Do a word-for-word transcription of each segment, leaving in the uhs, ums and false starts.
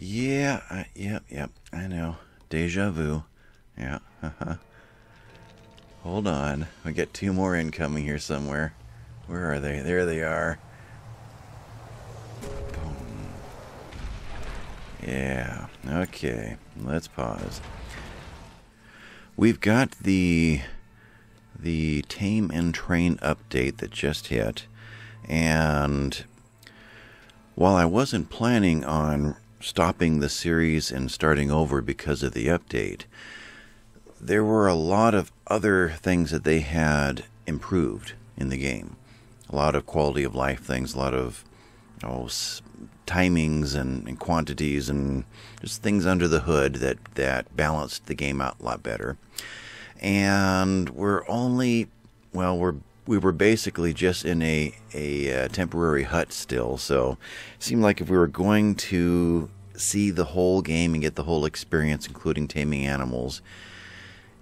Yeah, I, yep, yep, I know. Déjà vu. Yeah, uh-huh. Hold on. We got two more incoming here somewhere. Where are they? There they are. Boom. Yeah, okay. Let's pause. We've got the the tame and train update that just hit, and while I wasn't planning on stopping the series and starting over because of the update, there were a lot of other things that they had improved in the game. A lot of quality of life things, a lot of oh, timings and, and quantities and just things under the hood that, that balanced the game out a lot better. And we're only, well, we're we were basically just in a, a a temporary hut still, so it seemed like if we were going to see the whole game and get the whole experience, including taming animals,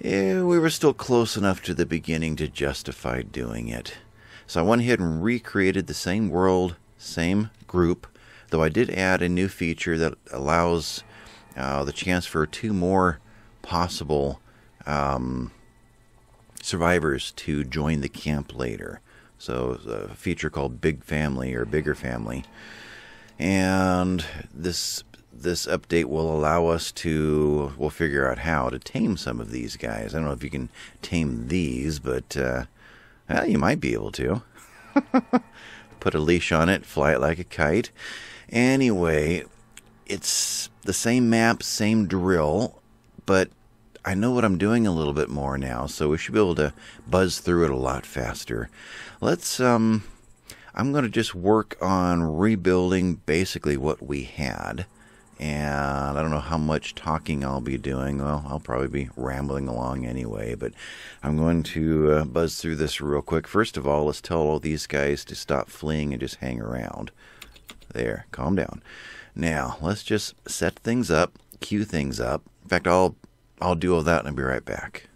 eh, we were still close enough to the beginning to justify doing it. So I went ahead and recreated the same world, same group, though I did add a new feature that allows uh, the chance for two more possible um survivors to join the camp later. So a feature called Big Family or Bigger Family, and this this update will allow us to we'll figure out how to tame some of these guys. I don't know if you can tame these, but uh, well, you might be able to. Put a leash on it, fly it like a kite. Anyway, it's the same map, same drill, but I know what I'm doing a little bit more now, so we should be able to buzz through it a lot faster. Let's, um, I'm going to just work on rebuilding basically what we had, and I don't know how much talking I'll be doing. Well, I'll probably be rambling along anyway, but I'm going to uh, buzz through this real quick. First of all, let's tell all these guys to stop fleeing and just hang around. There, calm down. Now, let's just set things up, cue things up. In fact, I'll I'll do all that and I'll be right back.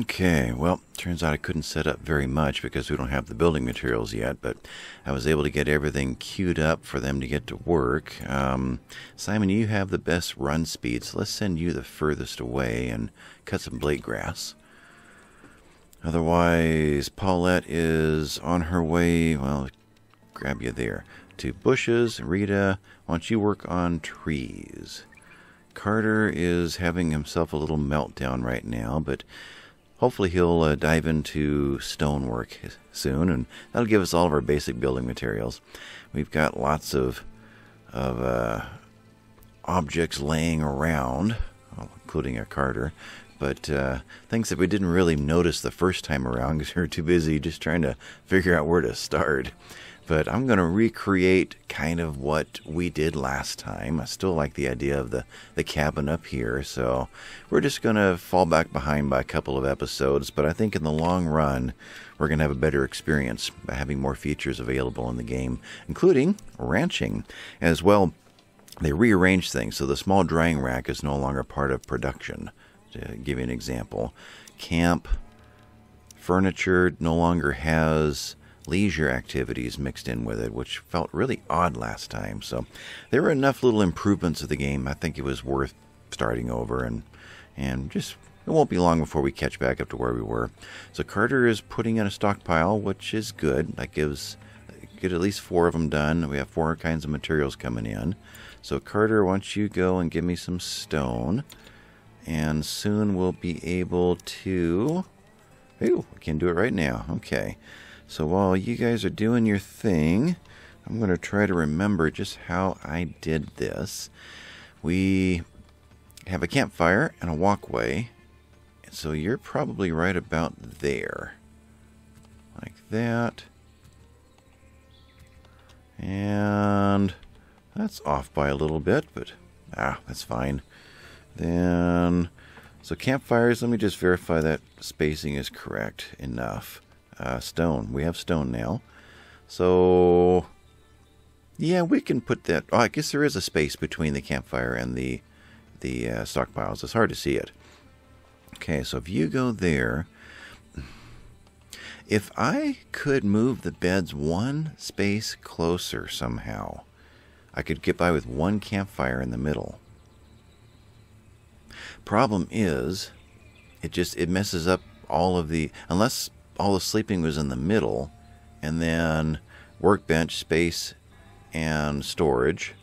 Okay, well, turns out I couldn't set up very much because we don't have the building materials yet, but I was able to get everything queued up for them to get to work. Um, Simon, you have the best run speed, so let's send you the furthest away and cut some blade grass. Otherwise, Paulette is on her way, well, grab you there, to bushes. Rita, why don't you work on trees? Carter is having himself a little meltdown right now, but hopefully he'll uh, dive into stonework soon, and that'll give us all of our basic building materials. We've got lots of, of uh, objects laying around, including a Carter, but uh, things that we didn't really notice the first time around because we were too busy just trying to figure out where to start. But I'm going to recreate kind of what we did last time. I still like the idea of the, the cabin up here. So we're just going to fall back behind by a couple of episodes. But I think in the long run, we're going to have a better experience by having more features available in the game, including ranching as well. They rearrange things. So the small drying rack is no longer part of production, to give you an example. Camp furniture no longer has leisure activities mixed in with it, which felt really odd last time. So there were enough little improvements of the game. I think it was worth starting over, and and just it won't be long before we catch back up to where we were. So Carter is putting in a stockpile, which is good. That gives get at least four of them done. We have four kinds of materials coming in. So Carter, why don't you go and give me some stone, and soon we'll be able to. Ooh, we can do it right now. Okay. So while you guys are doing your thing, I'm going to try to remember just how I did this. We have a campfire and a walkway, so you're probably right about there. Like that. And that's off by a little bit, but ah, that's fine. Then, so campfires, let me just verify that spacing is correct enough. Uh, stone. We have stone now. So, yeah, we can put that. Oh, I guess there is a space between the campfire and the the uh, stockpiles. It's hard to see it. Okay, so if you go there, if I could move the beds one space closer somehow, I could get by with one campfire in the middle. Problem is, it just, it messes up all of the, unless all the sleeping was in the middle, and then workbench, space, and storage.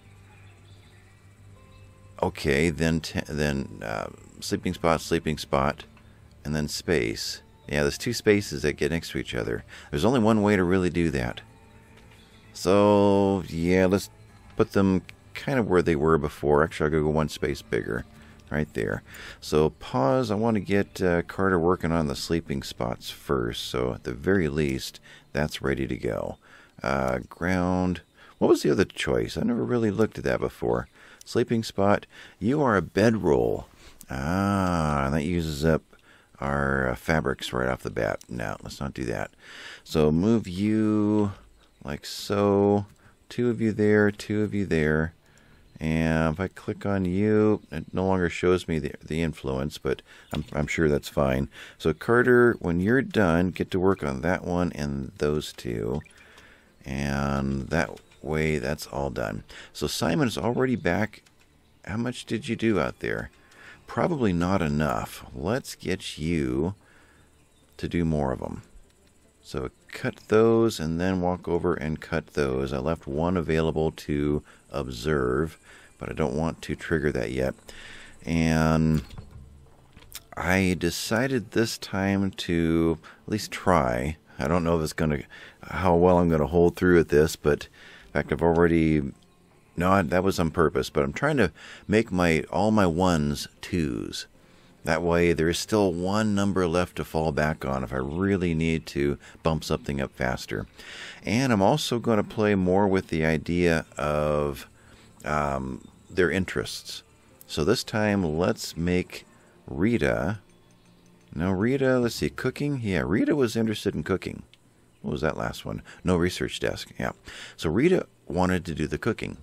Okay, then t then uh, sleeping spot, sleeping spot, and then space. Yeah, there's two spaces that get next to each other. There's only one way to really do that. So, yeah, let's put them kind of where they were before. Actually, I'll go one space bigger. Right there. So, pause. I want to get uh, Carter working on the sleeping spots first. So, at the very least, that's ready to go. Uh, ground. What was the other choice? I never really looked at that before. Sleeping spot. You are a bedroll. Ah, that uses up our uh, fabrics right off the bat. No, let's not do that. So, move you like so. Two of you there, two of you there. And if I click on you, it no longer shows me the, the influence, but I'm, I'm sure that's fine. So Carter, when you're done, get to work on that one and those two. And that way, that's all done. So Simon is already back. How much did you do out there? Probably not enough. Let's get you to do more of them. So cut those and then walk over and cut those. I left one available to observe, but I don't want to trigger that yet. And I decided this time to at least try. I don't know if it's gonna, how well I'm gonna hold through at this, but in fact I've already, no, that was on purpose, but I'm trying to make my all my ones twos. That way there is still one number left to fall back on if I really need to bump something up faster. And I'm also going to play more with the idea of um, their interests. So this time let's make Rita. Now Rita, let's see, cooking. Yeah, Rita was interested in cooking. What was that last one? No research desk. Yeah. So Rita wanted to do the cooking.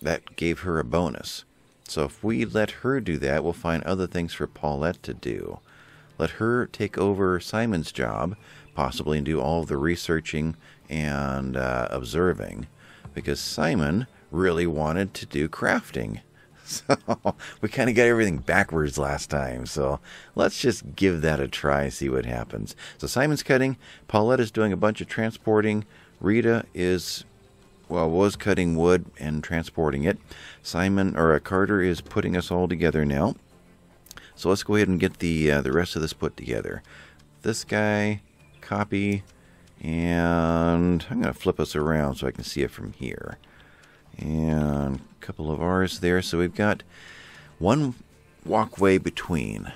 That gave her a bonus. So if we let her do that, we'll find other things for Paulette to do. Let her take over Simon's job, possibly, and do all of the researching and uh, observing. Because Simon really wanted to do crafting. So we kind of got everything backwards last time. So let's just give that a try, see what happens. So Simon's cutting. Paulette is doing a bunch of transporting. Rita is... well, was cutting wood and transporting it. Simon, or uh, Carter, is putting us all together now. So let's go ahead and get the uh, the rest of this put together. This guy, copy, and I'm going to flip us around so I can see it from here. And a couple of R's there. So we've got one walkway between.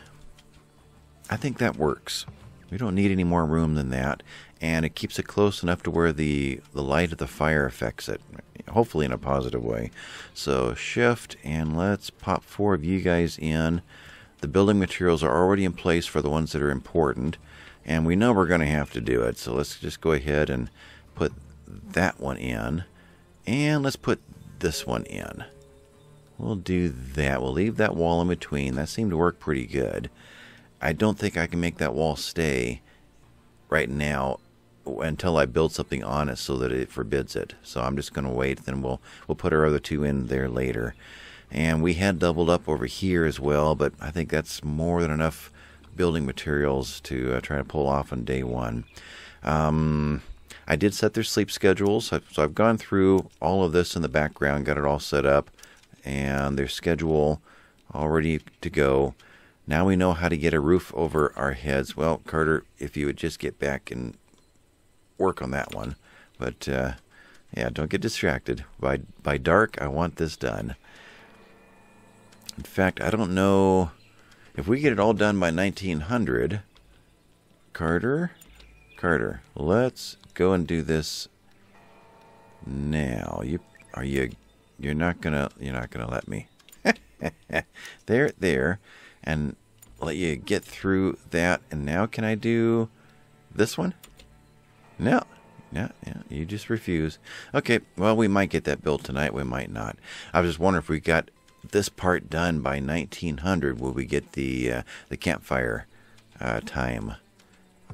I think that works. We don't need any more room than that. And it keeps it close enough to where the, the light of the fire affects it, hopefully in a positive way. So shift, and let's pop four of you guys in. The building materials are already in place for the ones that are important, and we know we're going to have to do it. So let's just go ahead and put that one in, and let's put this one in. We'll do that. We'll leave that wall in between. That seemed to work pretty good. I don't think I can make that wall stay right now until I build something on it so that it forbids it. So I'm just going to wait, then we'll we'll put our other two in there later. And we had doubled up over here as well, but I think that's more than enough building materials to uh, try to pull off on day one. Um, I did set their sleep schedules, so I've, so I've gone through all of this in the background, got it all set up, and their schedule all ready to go. Now we know how to get a roof over our heads. Well, Carter, if you would just get back and work on that one. But, uh, yeah, don't get distracted. By, by dark, I want this done. In fact, I don't know... if we get it all done by nineteen hundred... Carter? Carter, let's go and do this now. You, are you... You're not gonna... You're not gonna let me. There, there... and let you get through that. And now can I do this one? No. No, no, you just refuse. Okay, well, we might get that built tonight. We might not. I was just wondering if we got this part done by nineteen hundred, will we get the uh, the campfire uh, time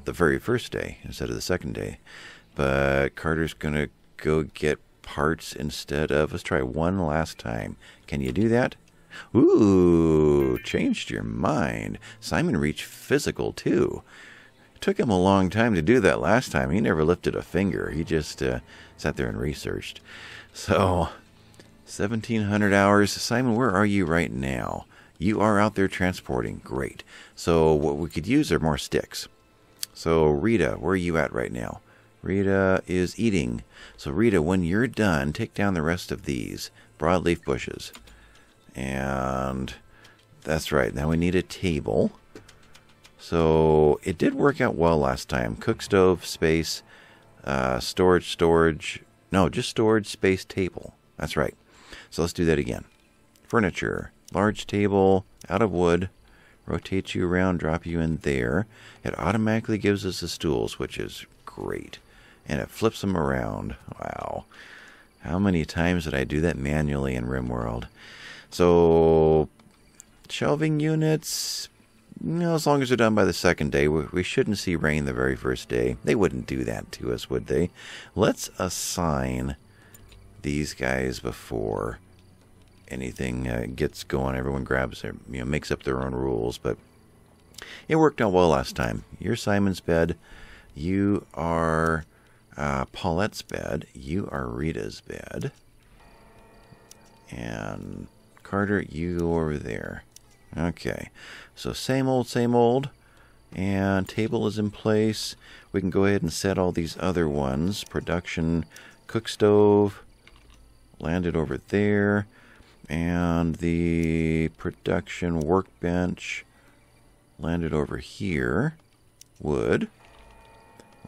the very first day instead of the second day? But Carter's going to go get parts instead of... Let's try one last time. Can you do that? Ooh, changed your mind. Simon reached physical, too. It took him a long time to do that last time. He never lifted a finger. He just uh, sat there and researched. So, seventeen hundred hours. Simon, where are you right now? You are out there transporting. Great. So, what we could use are more sticks. So, Rita, where are you at right now? Rita is eating. So, Rita, when you're done, take down the rest of these broadleaf bushes. And that's right. Now we need a table. So it did work out well last time. Cook stove, space, uh, storage, storage. No, just storage, space, table. That's right. So let's do that again. Furniture, large table, out of wood. Rotate you around, drop you in there. It automatically gives us the stools, which is great. And it flips them around. Wow. How many times did I do that manually in RimWorld? So, shelving units, you know, as long as they're done by the second day, we, we shouldn't see rain the very first day. They wouldn't do that to us, would they? Let's assign these guys before anything uh, gets going. Everyone grabs their, you know, makes up their own rules, but it worked out well last time. You're Simon's bed. You are uh, Paulette's bed. You are Rita's bed. And... Carter, you over there. Okay. So same old, same old. And table is in place. We can go ahead and set all these other ones. Production, cook stove, landed over there. And the production workbench landed over here. Wood.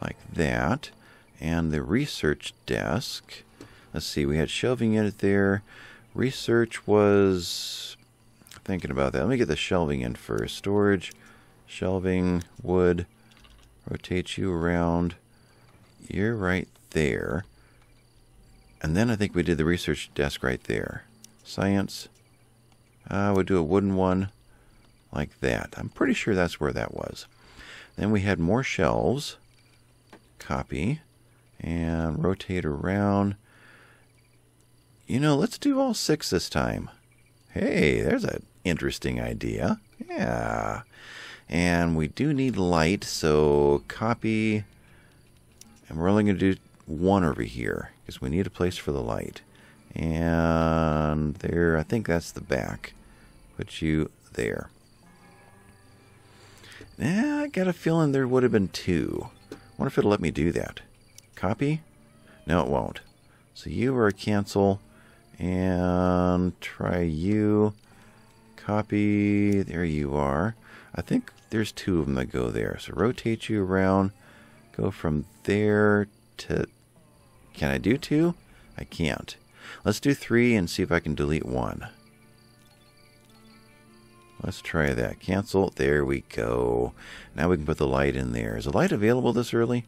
Like that. And the research desk. Let's see, we had shelving unit there. Research was thinking about that. Let me get the shelving in first. Storage, shelving, wood, rotate you around. You're right there. And then I think we did the research desk right there. Science. Uh, we'll do a wooden one like that. I'm pretty sure that's where that was. Then we had more shelves. Copy. And rotate around. You know, let's do all six this time. Hey, there's an interesting idea. Yeah. And we do need light, so copy. And we're only going to do one over here, because we need a place for the light. And there, I think that's the back. Put you there. Yeah, I got a feeling there would have been two. I wonder if it'll let me do that. Copy? No, it won't. So you are a cancel. And try you. Copy. There you are. I think there's two of them that go there. So rotate you around. Go from there to... Can I do two? I can't. Let's do three and see if I can delete one. Let's try that. Cancel. There we go. Now we can put the light in there. Is the light available this early?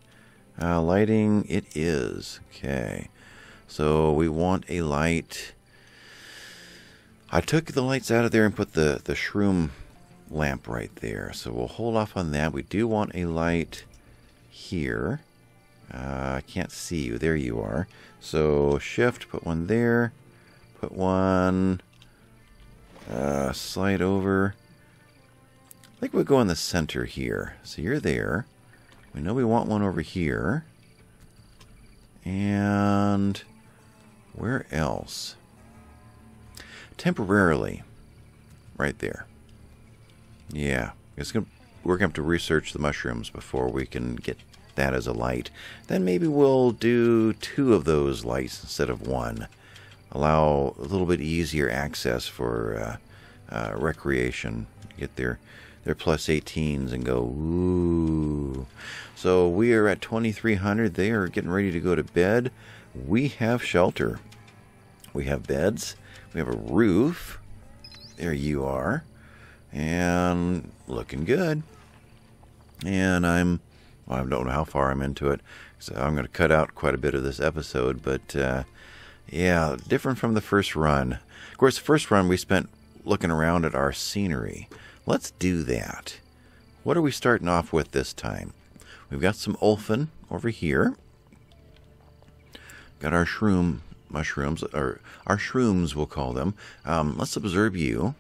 Uh, lighting. It is. Okay. So we want a light. I took the lights out of there and put the, the shroom lamp right there. So we'll hold off on that. We do want a light here. Uh, I can't see you. There you are. So shift, put one there. Put one. Uh, slide over. I think we'll go in the center here. So you're there. We know we want one over here. And... where else? Temporarily. Right there. Yeah. It's gonna, we're going to have to research the mushrooms before we can get that as a light. Then maybe we'll do two of those lights instead of one. Allow a little bit easier access for uh, uh, recreation. Get their, their plus eighteens and go, ooh. So we are at twenty-three hundred. They are getting ready to go to bed. We have shelter. We have beds. We have a roof. There you are. And looking good. And I'm, well, I don't know how far I'm into it. So I'm going to cut out quite a bit of this episode. But uh, yeah, different from the first run. Of course, the first run we spent looking around at our scenery. Let's do that. What are we starting off with this time? We've got some olfen over here. Got our shroom mushrooms, or our shrooms, we'll call them. Um, let's observe you.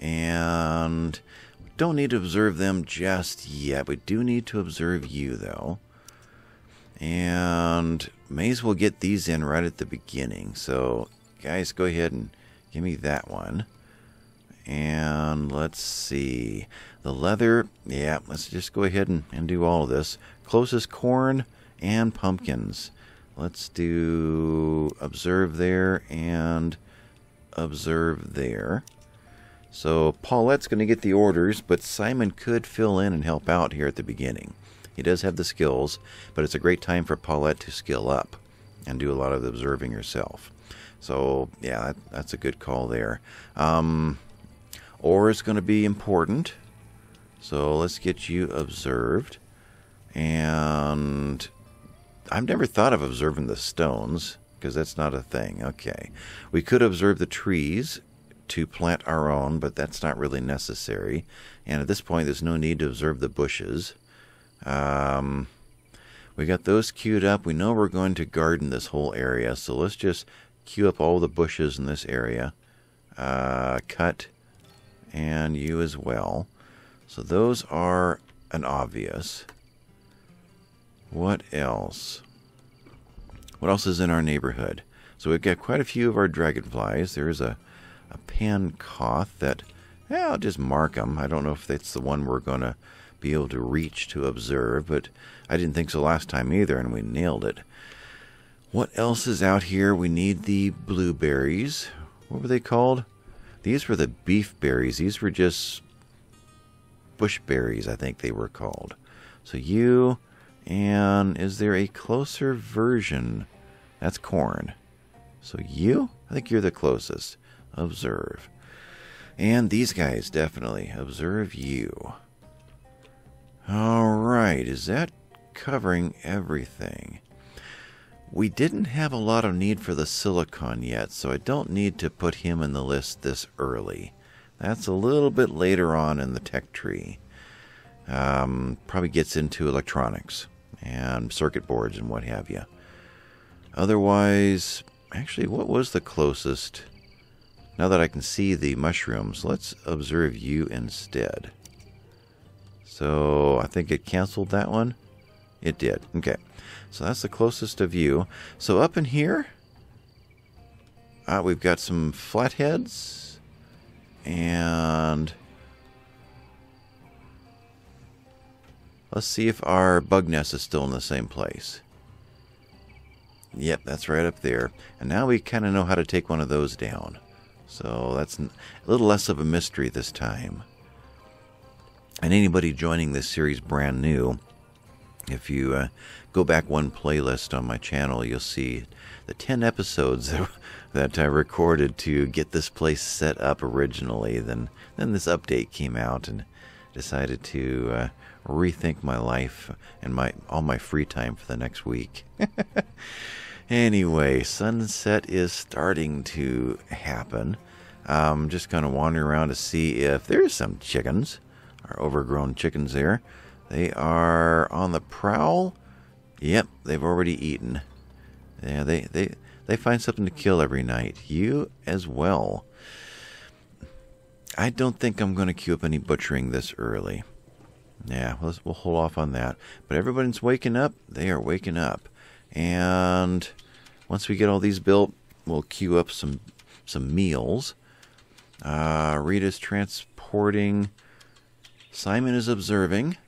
And we don't need to observe them just yet. We do need to observe you, though. And may as well get these in right at the beginning. So, guys, go ahead and give me that one. And let's see. The leather, yeah, let's just go ahead and, and do all of this. Closest corn and pumpkins. Let's do observe there and observe there. So Paulette's going to get the orders, but Simon could fill in and help out here at the beginning. He does have the skills, but it's a great time for Paulette to skill up and do a lot of the observing herself. So, yeah, that, that's a good call there. Um, or is going to be important. So let's get you observed. And I've never thought of observing the stones, because that's not a thing. Okay. We could observe the trees to plant our own, but that's not really necessary. And at this point, there's no need to observe the bushes. Um, we got those queued up. We know we're going to garden this whole area, so let's just queue up all the bushes in this area. Uh, cut, and you as well. So those are an obvious... What else? What else is in our neighborhood? So we've got quite a few of our dragonflies. There's a, a pancoth that, yeah, I'll just mark them. I don't know if that's the one we're going to be able to reach to observe, but I didn't think so last time either, and we nailed it. What else is out here? We need the blueberries. What were they called? These were the beef berries. These were just bush berries, I think they were called. So you... And is there a closer version? That's corn. So you? I think you're the closest. Observe. And these guys, definitely. Observe you. Alright, is that covering everything? We didn't have a lot of need for the silicon yet, so I don't need to put him in the list this early. That's a little bit later on in the tech tree. Um, probably gets into electronics and circuit boards and what have you. Otherwise, actually, what was the closest? Now that I can see the mushrooms, let's observe you instead. So I think it canceled that one. It did. Okay. So that's the closest of you. So up in here, uh, we've got some flatheads and... Let's see if our bug nest is still in the same place. Yep, that's right up there. And now we kind of know how to take one of those down. So that's a little less of a mystery this time. And anybody joining this series brand new, if you uh, go back one playlist on my channel, you'll see the ten episodes that, that I recorded to get this place set up originally. Then, then this update came out and decided to... Uh, rethink my life and my all my free time for the next week. Anyway, sunset is starting to happen. I'm um, just going to wander around to see if there's some chickens, our overgrown chickens there. They are on the prowl. Yep, they've already eaten. Yeah, they, they, they find something to kill every night. You as well. I don't think I'm going to queue up any butchering this early. Yeah, let's, we'll hold off on that. But everybody's waking up. They are waking up. And once we get all these built, we'll queue up some some meals. Uh, Rita's transporting. Simon is observing.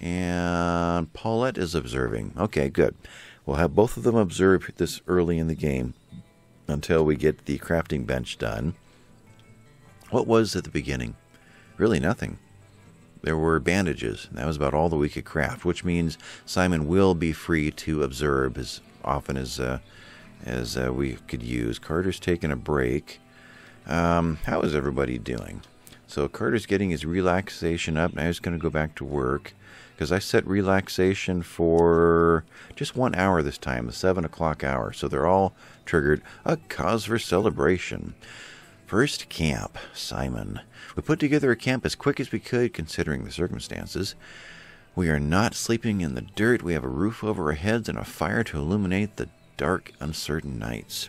And Paulette is observing. Okay, good. We'll have both of them observe this early in the game until we get the crafting bench done. What was at the beginning? Really nothing. There were bandages. That was about all that we could craft, which means Simon will be free to observe as often as uh, as uh, we could use. Carter's taking a break. Um, how is everybody doing? So Carter's getting his relaxation up. Now he's going to go back to work because I set relaxation for just one hour this time, the seven o'clock hour. So they're all triggered. A cause for celebration. First camp, Simon. We put together a camp as quick as we could, considering the circumstances. We are not sleeping in the dirt. We have a roof over our heads and a fire to illuminate the dark, uncertain nights.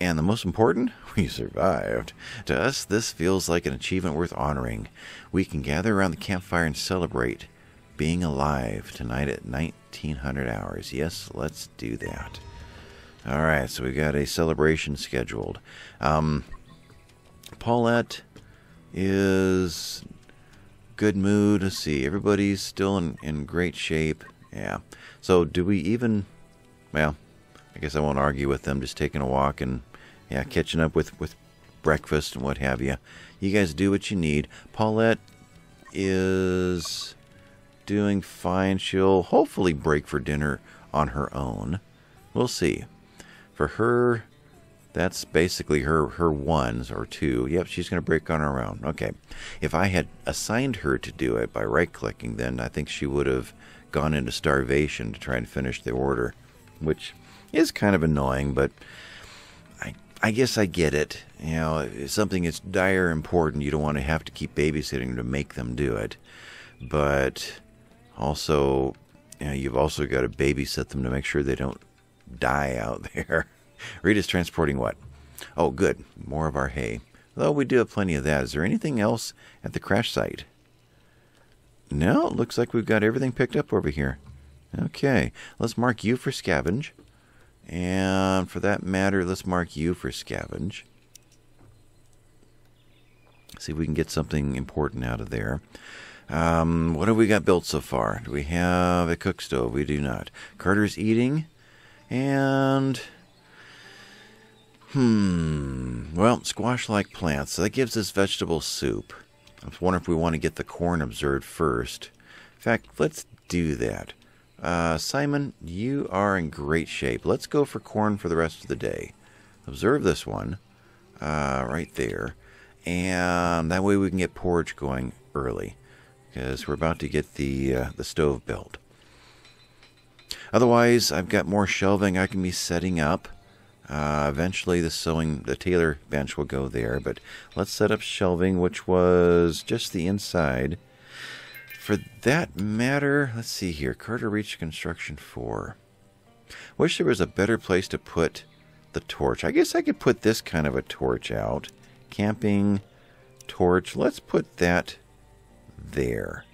And the most important, we survived. To us, this feels like an achievement worth honoring. We can gather around the campfire and celebrate being alive tonight at nineteen hundred hours. Yes, let's do that. All right, so we've got a celebration scheduled. Um, Paulette is good mood. Let's see, everybody's still in, in great shape. Yeah. So do we even... Well, I guess I won't argue with them. Just taking a walk and, yeah, catching up with, with breakfast and what have you. You guys do what you need. Paulette is doing fine. She'll hopefully break for dinner on her own. We'll see. For her, that's basically her, her ones or two. Yep, she's going to break on her own. Okay. If I had assigned her to do it by right-clicking, then I think she would have gone into starvation to try and finish the order, which is kind of annoying, but I, I guess I get it. You know, it's something that's dire important. You don't want to have to keep babysitting to make them do it. But also, you know, you've also got to babysit them to make sure they don't die out there. Rita's transporting what? Oh, good. More of our hay. Though we do have plenty of that. Is there anything else at the crash site? No, it looks like we've got everything picked up over here. Okay, let's mark you for scavenge. And for that matter, let's mark you for scavenge. See if we can get something important out of there. Um, what have we got built so far? Do we have a cook stove? We do not. Carter's eating. And... Hmm. Well, squash-like plants. So that gives us vegetable soup. I was wondering if we want to get the corn observed first. In fact, let's do that. Uh, Simon, you are in great shape. Let's go for corn for the rest of the day. Observe this one uh, right there. And that way we can get porridge going early, because we're about to get the, uh, the stove built. Otherwise, I've got more shelving I can be setting up. Uh, eventually the sewing, the tailor bench will go there, but let's set up shelving, which was just the inside. For that matter, let's see here. Carter reached construction four. Wish there was a better place to put the torch. I guess I could put this kind of a torch out. Camping torch. Let's put that there.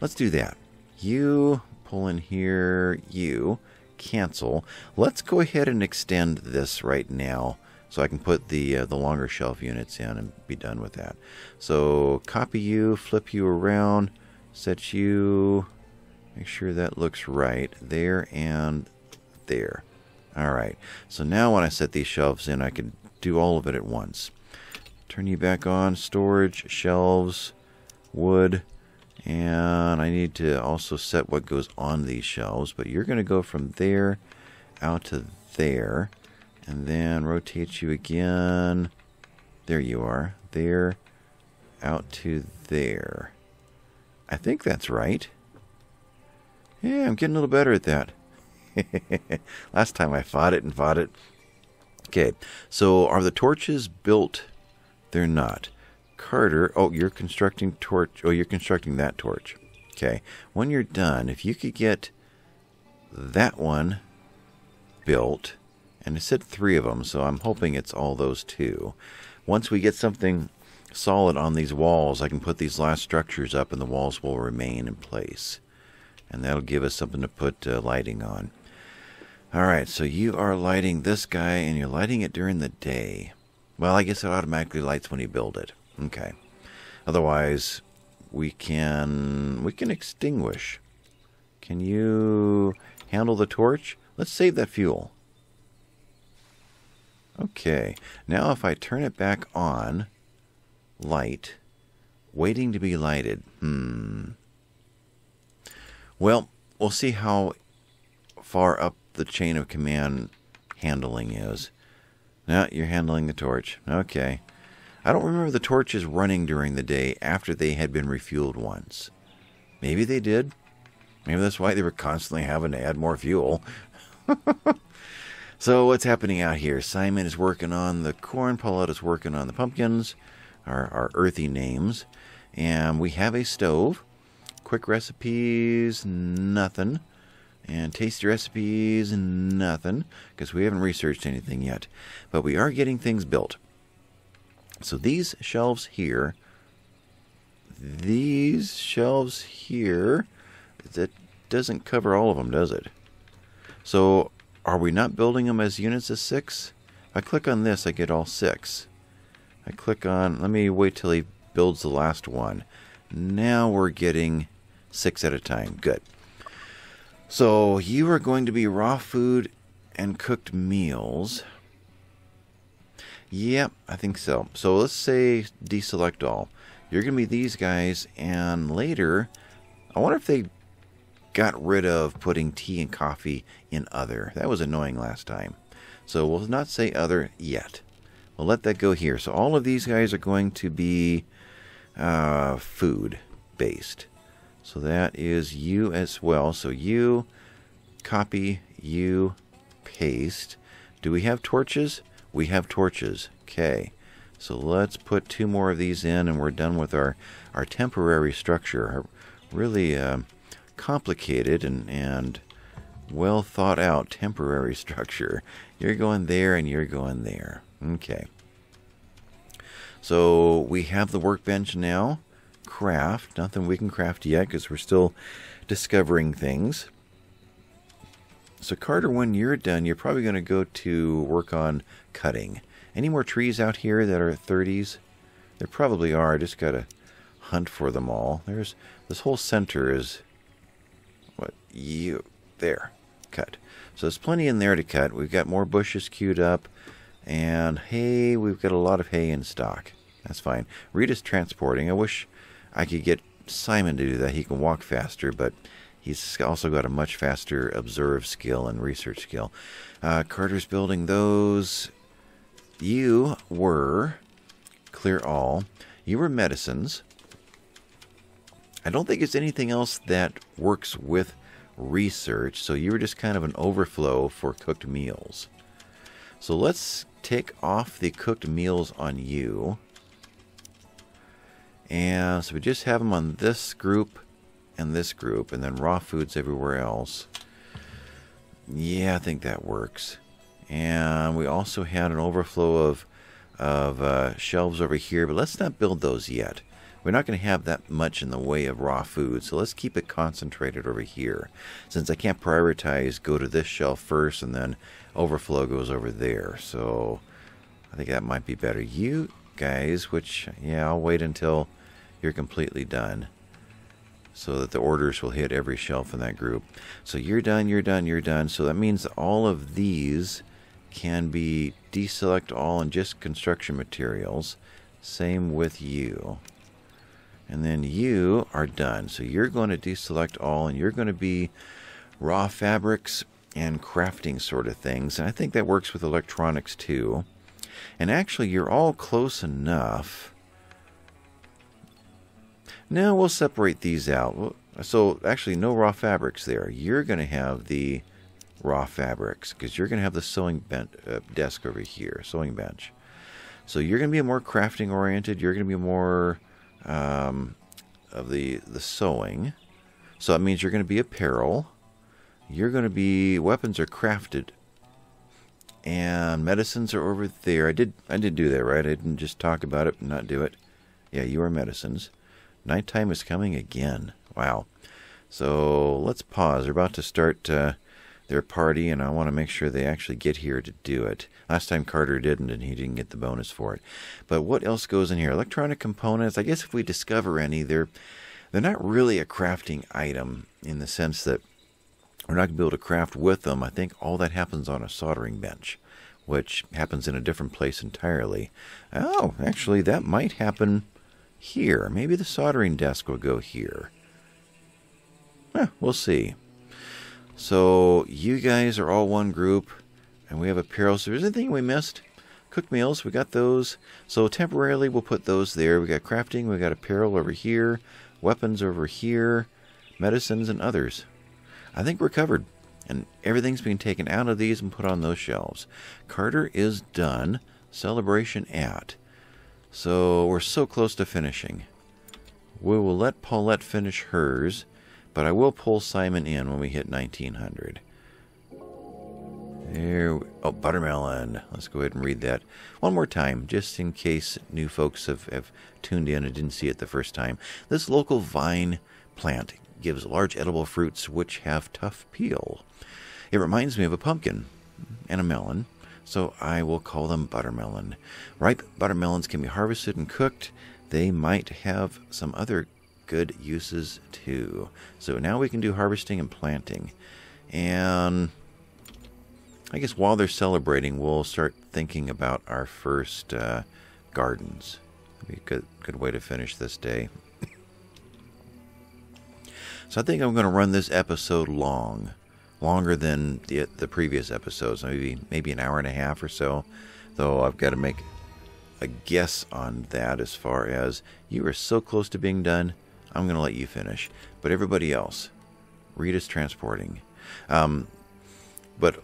Let's do that. You pull in here. You cancel. Let's go ahead and extend this right now so I can put the uh, the longer shelf units in and be done with that. So copy you, flip you around, set you, make sure that looks right there and there. All right, so now when I set these shelves in, I can do all of it at once. Turn you back on, storage, shelves, wood. And I need to also set what goes on these shelves, but you're going to go from there out to there and then rotate you again. There you are. There, out to there. I think that's right. Yeah, I'm getting a little better at that. Last time I fought it and fought it. Okay, so are the torches built? They're not. Carter, oh, you're constructing torch. Oh, you're constructing that torch. Okay. When you're done, if you could get that one built, and I said three of them, so I'm hoping it's all those two. Once we get something solid on these walls, I can put these last structures up, and the walls will remain in place, and that'll give us something to put uh, lighting on. All right. So you are lighting this guy, and you're lighting it during the day. Well, I guess it automatically lights when you build it. Okay. Otherwise, we can we can extinguish. Can you handle the torch? Let's save that fuel. Okay. Now if I turn it back on, light, waiting to be lighted. Hmm. Well, we'll see how far up the chain of command handling is. Now you're handling the torch. Okay. I don't remember the torches running during the day after they had been refueled once. Maybe they did. Maybe that's why they were constantly having to add more fuel. So what's happening out here? Simon is working on the corn. Paulette is working on the pumpkins, our, our earthy names. And we have a stove. Quick recipes, nothing. And tasty recipes, nothing, because we haven't researched anything yet. But we are getting things built. So these shelves here, these shelves here, that doesn't cover all of them, does it? So are we not building them as units of six? If I click on this, I get all six. I click on, let me wait till he builds the last one. Now we're getting six at a time. Good. So you are going to be raw food and cooked meals. Yep, I think so. So let's say deselect all. You're going to be these guys, and later, I wonder if they got rid of putting tea and coffee in other. That was annoying last time. So we'll not say other yet. We'll let that go here. So all of these guys are going to be uh, food-based. So that is you as well. So you, copy, you, paste. Do we have torches? We have torches. Okay. So let's put two more of these in, and we're done with our, our temporary structure. Our really um, complicated and, and well thought out temporary structure. You're going there and you're going there. Okay. So we have the workbench now. Craft, nothing we can craft yet because we're still discovering things. So Carter, when you're done, you're probably going to go to work on cutting. Any more trees out here that are thirties? There probably are. I just got to hunt for them all. There's this whole center is what you there cut. So there's plenty in there to cut. We've got more bushes queued up, and hay. We've got a lot of hay in stock. That's fine. Rita's transporting. I wish I could get Simon to do that. He can walk faster, but he's also got a much faster observe skill and research skill. Uh, Carter's building those. You were clear all. You were medicines. I don't think it's anything else that works with research, so you were just kind of an overflow for cooked meals. So let's take off the cooked meals on you. And so we just have them on this group and this group, and then raw foods everywhere else. Yeah, I think that works. And we also had an overflow of, of uh, shelves over here, but let's not build those yet. We're not going to have that much in the way of raw food, so let's keep it concentrated over here. Since I can't prioritize, go to this shelf first, and then overflow goes over there. So I think that might be better. You guys, which, yeah, I'll wait until you're completely done so that the orders will hit every shelf in that group. So you're done, you're done, you're done. So that means all of these can be deselect all and just construction materials. Same with you. And then you are done. So you're going to deselect all, and you're going to be raw fabrics and crafting sort of things. And I think that works with electronics too. And actually, you're all close enough. Now we'll separate these out. So actually, no raw fabrics there. You're going to have the raw fabrics because you're going to have the sewing bench, uh, desk over here, sewing bench. So you're going to be more crafting oriented. You're going to be more um, of the, the sewing. So that means you're going to be apparel. You're going to be weapons are crafted. And medicines are over there. I did I did do that, right? I didn't just talk about it and not do it. Yeah, you are medicines. Nighttime is coming again. Wow. So let's pause. They're about to start uh, their party, and I want to make sure they actually get here to do it. Last time Carter didn't, and he didn't get the bonus for it. But what else goes in here? Electronic components. I guess if we discover any, they're, they're not really a crafting item in the sense that we're not going to be able to craft with them. I think all that happens on a soldering bench, which happens in a different place entirely. Oh, actually, that might happen here. Maybe the soldering desk will go here. Eh, we'll see. So you guys are all one group, and we have apparel. So is there anything we missed? Cooked meals, we got those. So temporarily, we'll put those there. We got crafting, we got apparel over here, weapons over here, medicines, and others. I think we're covered, and everything's being taken out of these and put on those shelves. Carter is done. Celebration at. So we're so close to finishing. We will let Paulette finish hers, But I will pull Simon in when we hit nineteen hundred. There we, oh, Buttermelon. Let's go ahead and read that one more time, just in case new folks have, have tuned in and didn't see it the first time. This local vine plant gives large edible fruits which have tough peel. It reminds me of a pumpkin and a melon, so I will call them buttermelon. Ripe buttermelons can be harvested and cooked. They might have some other good uses too. So now we can do harvesting and planting. And I guess while they're celebrating, we'll start thinking about our first uh, gardens. Be a good, good way to finish this day. So I think I'm going to run this episode long, longer than the, the previous episodes, maybe maybe an hour and a half or so. Though I've got to make a guess on that as far as you are so close to being done, I'm going to let you finish. But everybody else, Rita's transporting. Um, but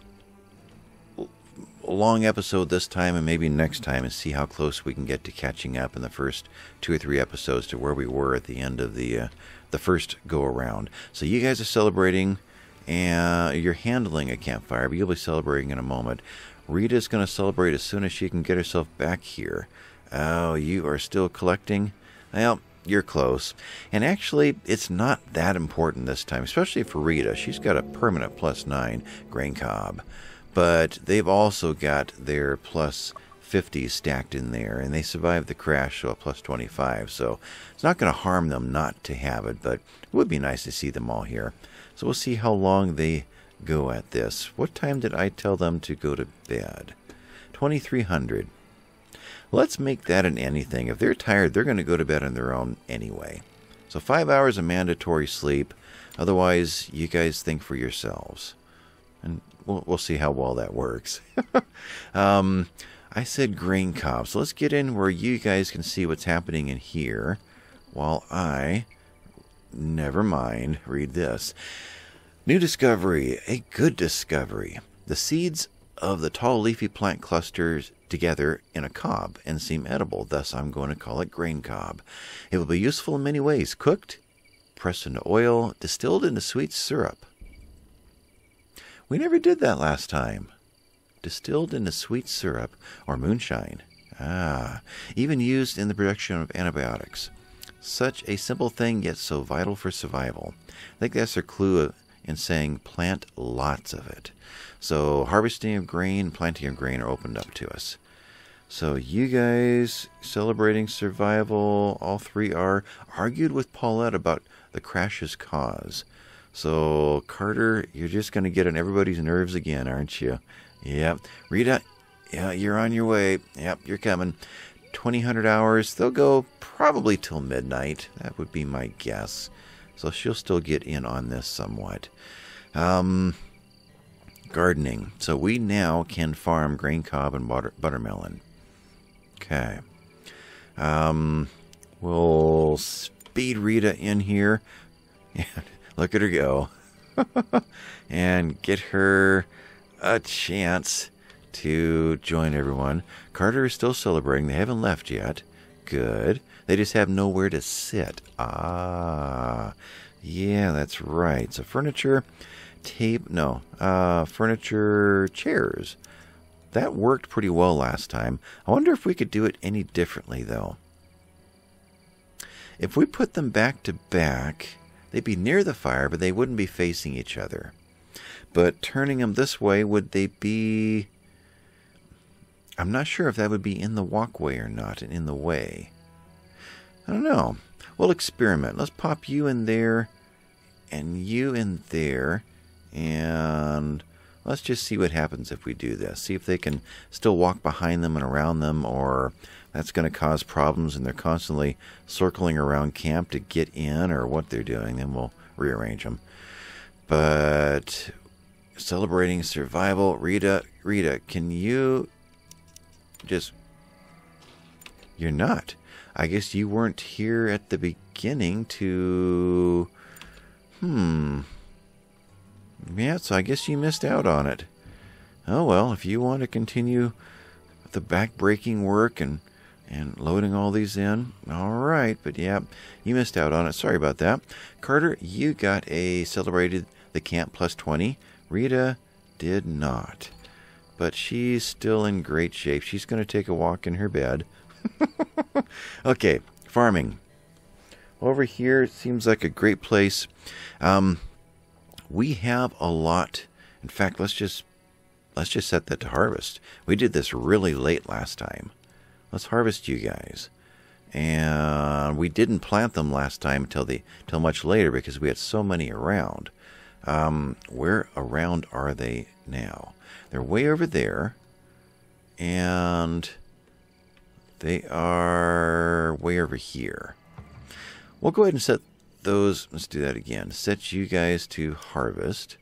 a long episode this time and maybe next time, and see how close we can get to catching up in the first two or three episodes to where we were at the end of the... Uh, the first go around. So you guys are celebrating, and you're handling a campfire, but you'll be celebrating in a moment. Rita's going to celebrate as soon as she can get herself back here. Oh, you are still collecting? Well, you're close. And actually, it's not that important this time, especially for Rita. She's got a permanent plus nine grain cob, but they've also got their plus fifty stacked in there, and they survived the crash, so a plus twenty-five, so it's not going to harm them not to have it, but it would be nice to see them all here. So we'll see how long they go at this. What time did I tell them to go to bed? twenty-three hundred. Let's make that an anything. If they're tired, they're going to go to bed on their own anyway. So five hours of mandatory sleep. Otherwise, you guys think for yourselves. And we'll, we'll see how well that works. um... I said grain cob, so let's get in where you guys can see what's happening in here while I, never mind, read this. New discovery, a good discovery. The seeds of the tall leafy plant clusters together in a cob and seem edible, thus I'm going to call it grain cob. It will be useful in many ways, cooked, pressed into oil, distilled into sweet syrup. We never did that last time. Distilled into sweet syrup or moonshine. Ah, even used in the production of antibiotics. Such a simple thing, yet so vital for survival. I think that's their clue in saying plant lots of it. So harvesting of grain, planting of grain are opened up to us. So you guys celebrating survival, all three are, argued with Paulette about the crash's cause. So Carter, you're just going to get on everybody's nerves again, aren't you? Yep. Rita, yeah, you're on your way. Yep, you're coming. twenty hundred hours. They'll go probably till midnight. That would be my guess. So she'll still get in on this somewhat. Um, gardening. So we now can farm grain cob and butter, buttermelon. Okay. Um, we'll speed Rita in here. Look at her go. And get her a chance to join everyone. Carter is still celebrating. They haven't left yet. Good. They just have nowhere to sit. Ah. Yeah, that's right. So furniture, tape, no, uh, furniture, chairs. That worked pretty well last time. I wonder if we could do it any differently, though. If we put them back to back, they'd be near the fire, but they wouldn't be facing each other. But turning them this way, would they be... I'm not sure if that would be in the walkway or not, and in the way. I don't know. We'll experiment. Let's pop you in there, and you in there, and let's just see what happens if we do this. See if they can still walk behind them and around them, or that's going to cause problems, and they're constantly circling around camp to get in, or what they're doing. Then we'll rearrange them. But... celebrating survival. Rita, Rita, can you just... You're not. I guess you weren't here at the beginning to... Hmm. Yeah, so I guess you missed out on it. Oh, well, if you want to continue the back-breaking work and, and loading all these in. All right, but yeah, you missed out on it. Sorry about that. Carter, you got a celebrated the camp plus twenty. Rita did not, but she's still in great shape. She's going to take a walk in her bed. Okay, farming. Over here seems like a great place. Um, we have a lot. In fact, let's just let's just set that to harvest. We did this really late last time. Let's harvest you guys. And we didn't plant them last time till the till much later because we had so many around. Um, where around are they now? They're way over there, and they are way over here. We'll go ahead and set those. Let's do that again. Set you guys to harvest.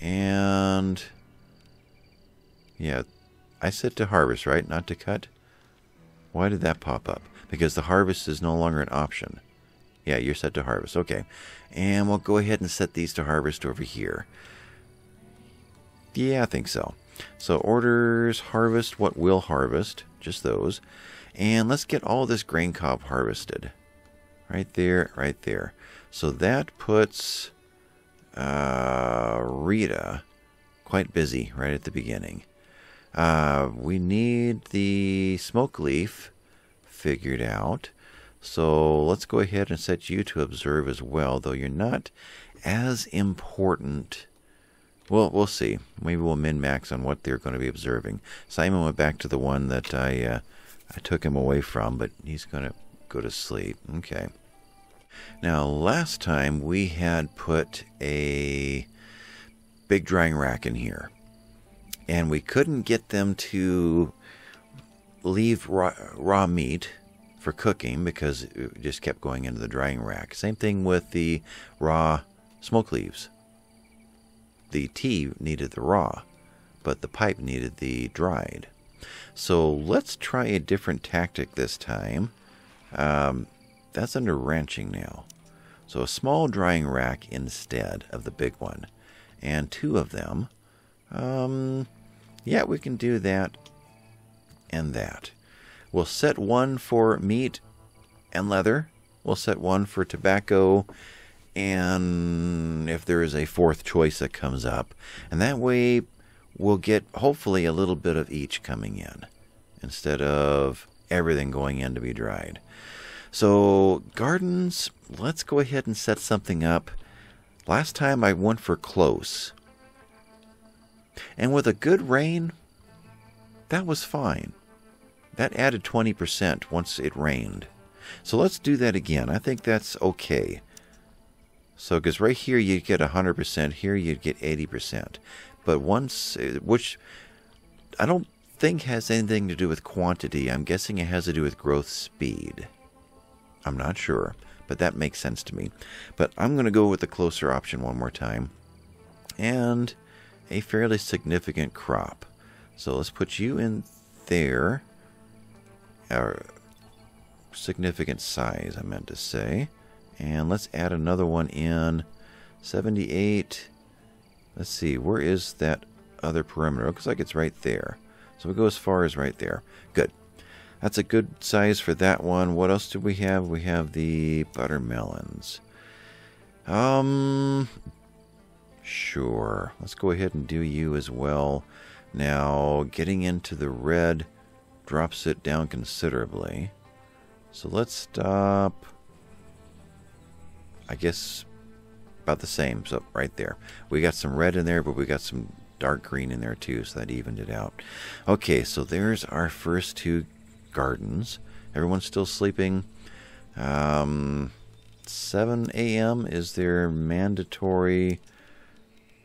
And yeah, I said to harvest, right? Not to cut. Why did that pop up? Because the harvest is no longer an option. Yeah, you're set to harvest. Okay. And we'll go ahead and set these to harvest over here. Yeah, I think so. So orders, harvest, what will harvest? Just those. And let's get all this grain cob harvested. Right there, right there. So that puts uh, Rita quite busy right at the beginning. Uh, we need the smoke leaf figured out. So let's go ahead and set you to observe as well, though you're not as important. Well, we'll see. Maybe we'll min-max on what they're going to be observing. Simon went back to the one that I, uh, I took him away from, but he's going to go to sleep. Okay. Now, last time we had put a big drying rack in here, and we couldn't get them to leave raw, raw meat for cooking because it just kept going into the drying rack. Same thing with the raw smoke leaves. The tea needed the raw, but the pipe needed the dried. So let's try a different tactic this time. Um, that's under ranching now. So a small drying rack instead of the big one. And two of them. Um, yeah, we can do that and that. We'll set one for meat and leather. We'll set one for tobacco. And if there is a fourth choice that comes up. And that way we'll get hopefully a little bit of each coming in. Instead of everything going in to be dried. So gardens, let's go ahead and set something up. Last time I went for close. And with a good rain, that was fine. That added twenty percent once it rained. So let's do that again. I think that's okay. So because right here you'd get one hundred percent. Here you'd get eighty percent. But once, which I don't think has anything to do with quantity. I'm guessing it has to do with growth speed. I'm not sure, but that makes sense to me. But I'm going to go with the closer option one more time. And a fairly significant crop. So let's put you in there. Our significant size, I meant to say. And let's add another one in. seventy-eight. Let's see, where is that other perimeter? It looks like it's right there. So we go as far as right there. Good. That's a good size for that one. What else do we have? We have the buttermelons. Um, sure. Let's go ahead and do you as well. Now, getting into the red drops it down considerably. So let's stop, I guess, about the same. So right there. We got some red in there, but we got some dark green in there too, so that evened it out. Okay, so there's our first two gardens. Everyone's still sleeping. Um, seven A M is their mandatory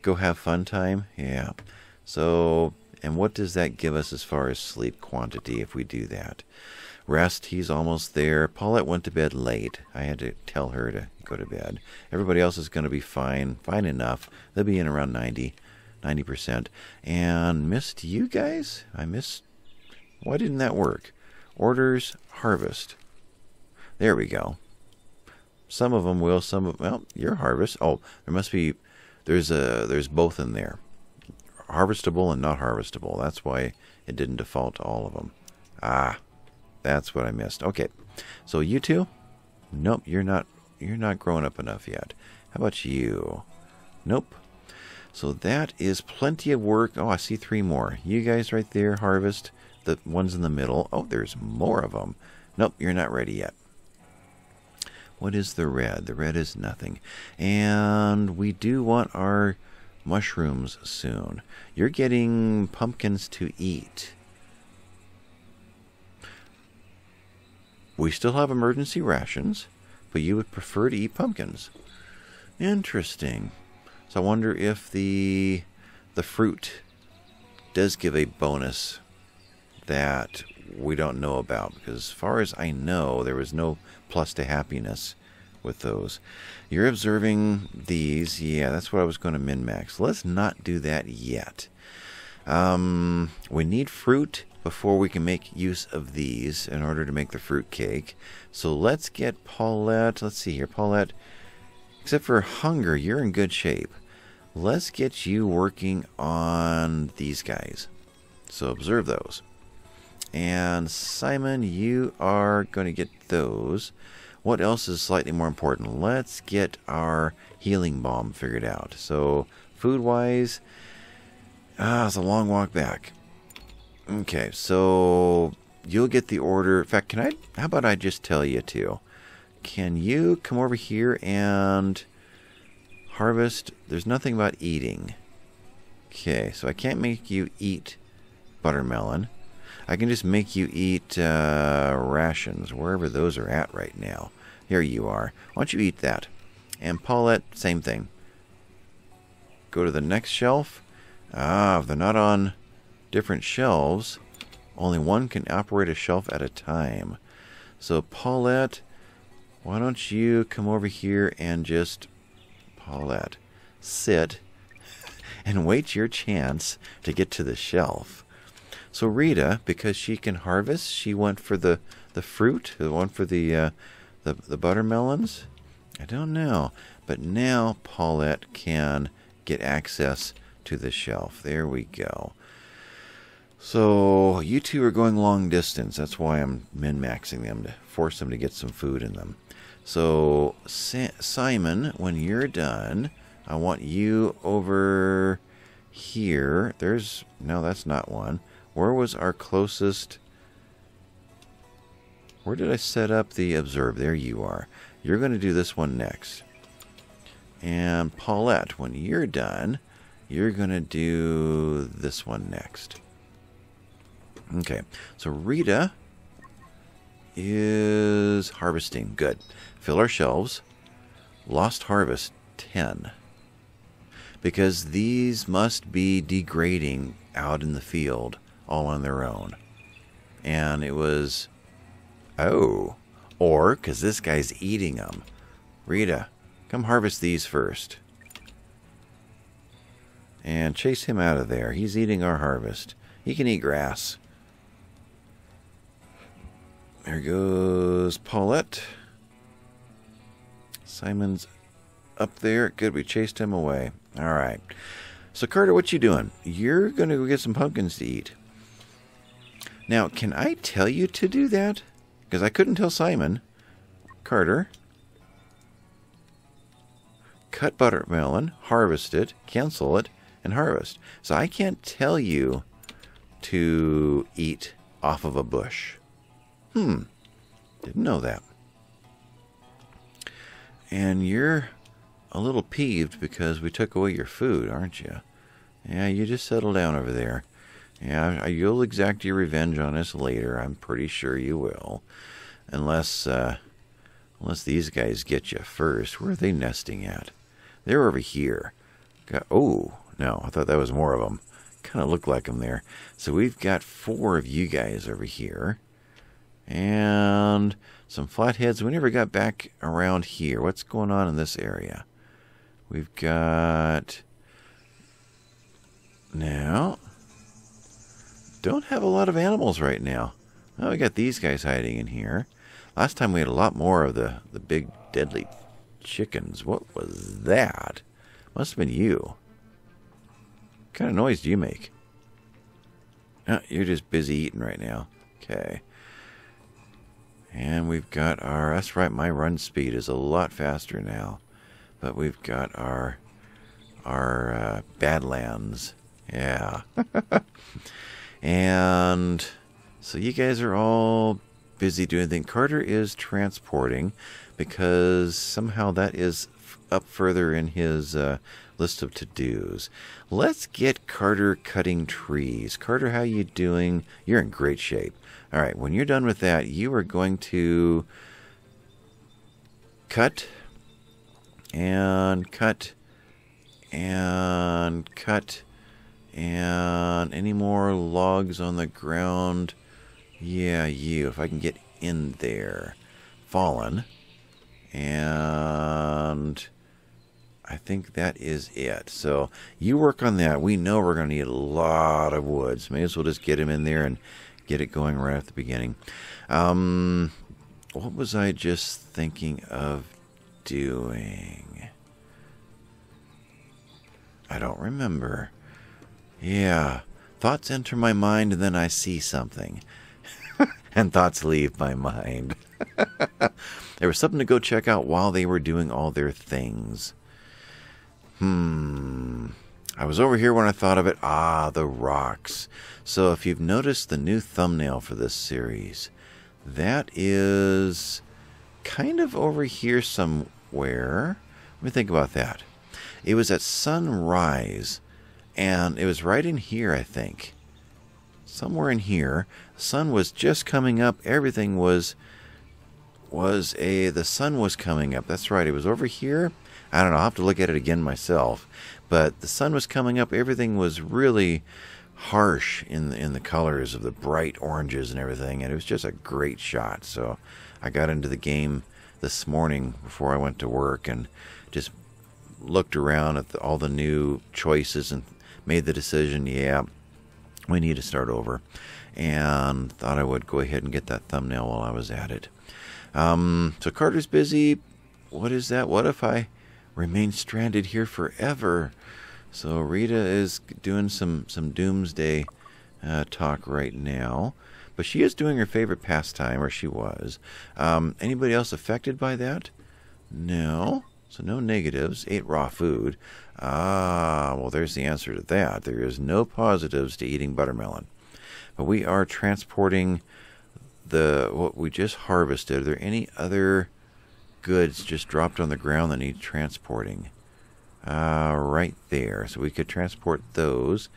go have fun time. Yeah. So, and what does that give us as far as sleep quantity if we do that? Rest, he's almost there. Paulette went to bed late. I had to tell her to go to bed. Everybody else is going to be fine. Fine enough. They'll be in around ninety percent. And missed you guys? I missed... Why didn't that work? Orders, harvest. There we go. Some of them will, some of... Well, your harvest. Oh, there must be... There's a, there's both in there. Harvestable and not harvestable. That's why it didn't default to all of them. Ah, That's what I missed. Okay. So you two? Nope, you're not you're not growing up enough yet. How about you? Nope. So that is plenty of work. Oh, I see three more. You guys right there, harvest. The ones in the middle. Oh, there's more of them. Nope, you're not ready yet. What is the red? The red is nothing. And we do want our mushrooms soon. You're getting pumpkins to eat. We still have emergency rations, but you would prefer to eat pumpkins. Interesting. So I wonder if the the fruit does give a bonus that we don't know about, because as far as I know, there was no plus to happiness with those. You're observing these. Yeah, that's what I was going to min-max. Let's not do that yet. Um, we need fruit before we can make use of these in order to make the fruit cake. So let's get Paulette. Let's see here. Paulette, except for hunger, you're in good shape. Let's get you working on these guys. So observe those. And Simon, you are going to get those. What else is slightly more important? Let's get our healing bomb figured out. So food-wise, ah, it's a long walk back. Okay, so you'll get the order. In fact, can I? How about I just tell you to? Can you come over here and harvest? There's nothing about eating. Okay, so I can't make you eat buttermelon. I can just make you eat uh, rations, wherever those are at right now. Here you are. Why don't you eat that? And Paulette, same thing. Go to the next shelf. Ah, if they're not on different shelves, only one can operate a shelf at a time. So Paulette, why don't you come over here and just, Paulette, sit and wait your chance to get to the shelf. So Rita, because she can harvest, she went for the, the fruit, the one for the, uh, the the buttermelons. I don't know. But now Paulette can get access to the shelf. There we go. So you two are going long distance. That's why I'm min-maxing them, to force them to get some food in them. So Sa Simon, when you're done, I want you over here. There's, no, that's not one. Where was our closest? Where did I set up the observe? There you are. You're going to do this one next. And Paulette, when you're done, you're going to do this one next. Okay. So Rita is harvesting. Good. Fill our shelves. Lost harvest, ten. Because these must be degrading out in the field all on their own. And it was, oh, or because this guy's eating them. Rita, come harvest these first. And chase him out of there. He's eating our harvest. He can eat grass. There goes Paulette. Simon's up there. Good, we chased him away. All right. So Carter, what you doing? You're going to go get some pumpkins to eat. Now, can I tell you to do that? Because I couldn't tell Simon. Carter. Cut buttermelon, harvest it, cancel it, and harvest. So I can't tell you to eat off of a bush. Hmm. Didn't know that. And you're a little peeved because we took away your food, aren't you? Yeah, you just settle down over there. Yeah, you'll exact your revenge on us later. I'm pretty sure you will. Unless, uh, unless these guys get you first. Where are they nesting at? They're over here. Got, oh, no, I thought that was more of them. Kind of looked like them there. So we've got four of you guys over here. And some flatheads. We never got back around here. What's going on in this area? We've got... Now... Don't have a lot of animals right now. Oh, we got these guys hiding in here. Last time we had a lot more of the, the big deadly chickens. What was that? Must have been you. What kind of noise do you make? Oh, you're just busy eating right now. Okay. And we've got our, that's right, my run speed is a lot faster now. But we've got our, our uh, Badlands. Yeah. And so you guys are all busy doing things. Carter is transporting because somehow that is up further in his uh, list of to-dos. Let's get Carter cutting trees. Carter, how you doing? You're in great shape. All right, when you're done with that, you are going to cut and cut and cut and any more logs on the ground. Yeah, you, if I can get in there. Fallen. And I think that is it. So you work on that. We know we're going to need a lot of wood. So may as well just get him in there and get it going right at the beginning. Um, what was I just thinking of doing? I don't remember. Yeah. Thoughts enter my mind and then I see something. And thoughts leave my mind. There was something to go check out while they were doing all their things. Hmm. I was over here when I thought of it. Ah, the rocks. So if you've noticed the new thumbnail for this series, that is kind of over here somewhere. Let me think about that. It was at sunrise, and it was right in here, I think. Somewhere in here. The sun was just coming up. Everything was... was a the sun was coming up. That's right, it was over here. I don't know, I'll have to look at it again myself, but the sun was coming up. Everything was really harsh in the, in the colors of the bright oranges and everything, and it was just a great shot. So I got into the game this morning before I went to work and just looked around at the, all the new choices and made the decision, yeah, we need to start over, and thought I would go ahead and get that thumbnail while I was at it. Um, so Carter's busy. What is that? What if I remain stranded here forever? So Rita is doing some, some doomsday uh, talk right now. But she is doing her favorite pastime, or she was. Um, anybody else affected by that? No. So no negatives. Ate raw food. Ah, well, there's the answer to that. There is no positives to eating buttermelon. But we are transporting... the what we just harvested. Are there any other goods just dropped on the ground that need transporting? Uh, right there. So we could transport those.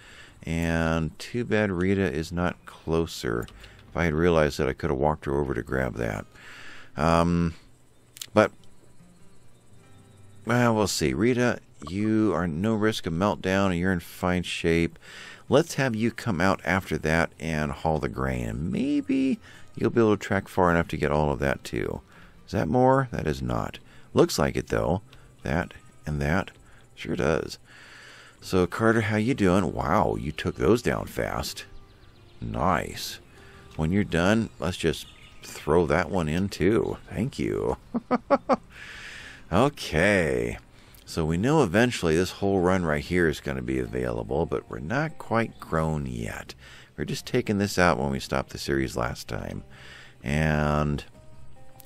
And too bad Rita is not closer. If I had realized that, I could have walked her over to grab that. Um, but, well, we'll see. Rita, you are no risk of meltdown and you're in fine shape. Let's have you come out after that and haul the grain. And maybe you'll be able to track far enough to get all of that too. Is that more? That is not. Looks like it though. That and that sure does. So Carter, how you doing? Wow, you took those down fast. Nice. When you're done, let's just throw that one in too. Thank you. Okay. So we know eventually this whole run right here is going to be available, but we're not quite grown yet. We're just taking this out when we stopped the series last time. And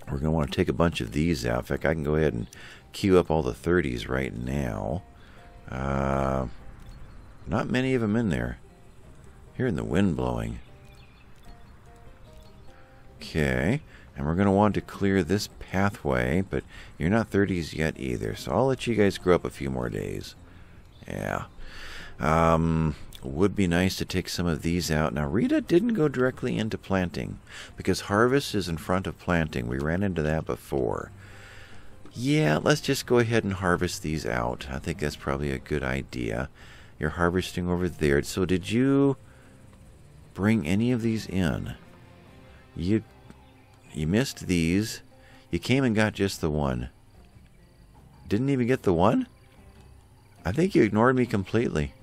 we're going to want to take a bunch of these out. In fact, I can go ahead and queue up all the thirties right now. Uh, not many of them in there. Hearing the wind blowing. Okay. And we're going to want to clear this pathway, but you're not thirties yet either. So I'll let you guys grow up a few more days. Yeah. Um, would be nice to take some of these out. Now, Rita didn't go directly into planting because harvest is in front of planting. We ran into that before. Yeah, let's just go ahead and harvest these out. I think that's probably a good idea. You're harvesting over there. So did you bring any of these in? You did. You missed these. You came and got just the one. Didn't even get the one? I think you ignored me completely.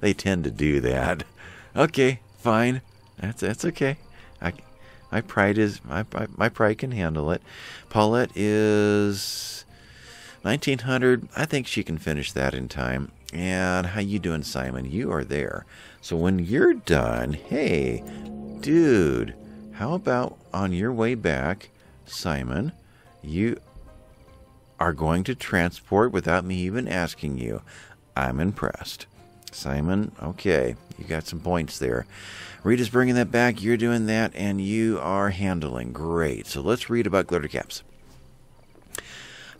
They tend to do that. Okay, fine. That's that's okay. I, my pride is my my pride can handle it. Paulette is nineteen hundred. I think she can finish that in time. And how you doing, Simon? You are there. So when you're done, hey, dude. How about on your way back, Simon, you are going to transport without me even asking you. I'm impressed. Simon, okay, you got some points there. Rita's bringing that back, you're doing that, and you are handling. Great. So let's read about glitter caps.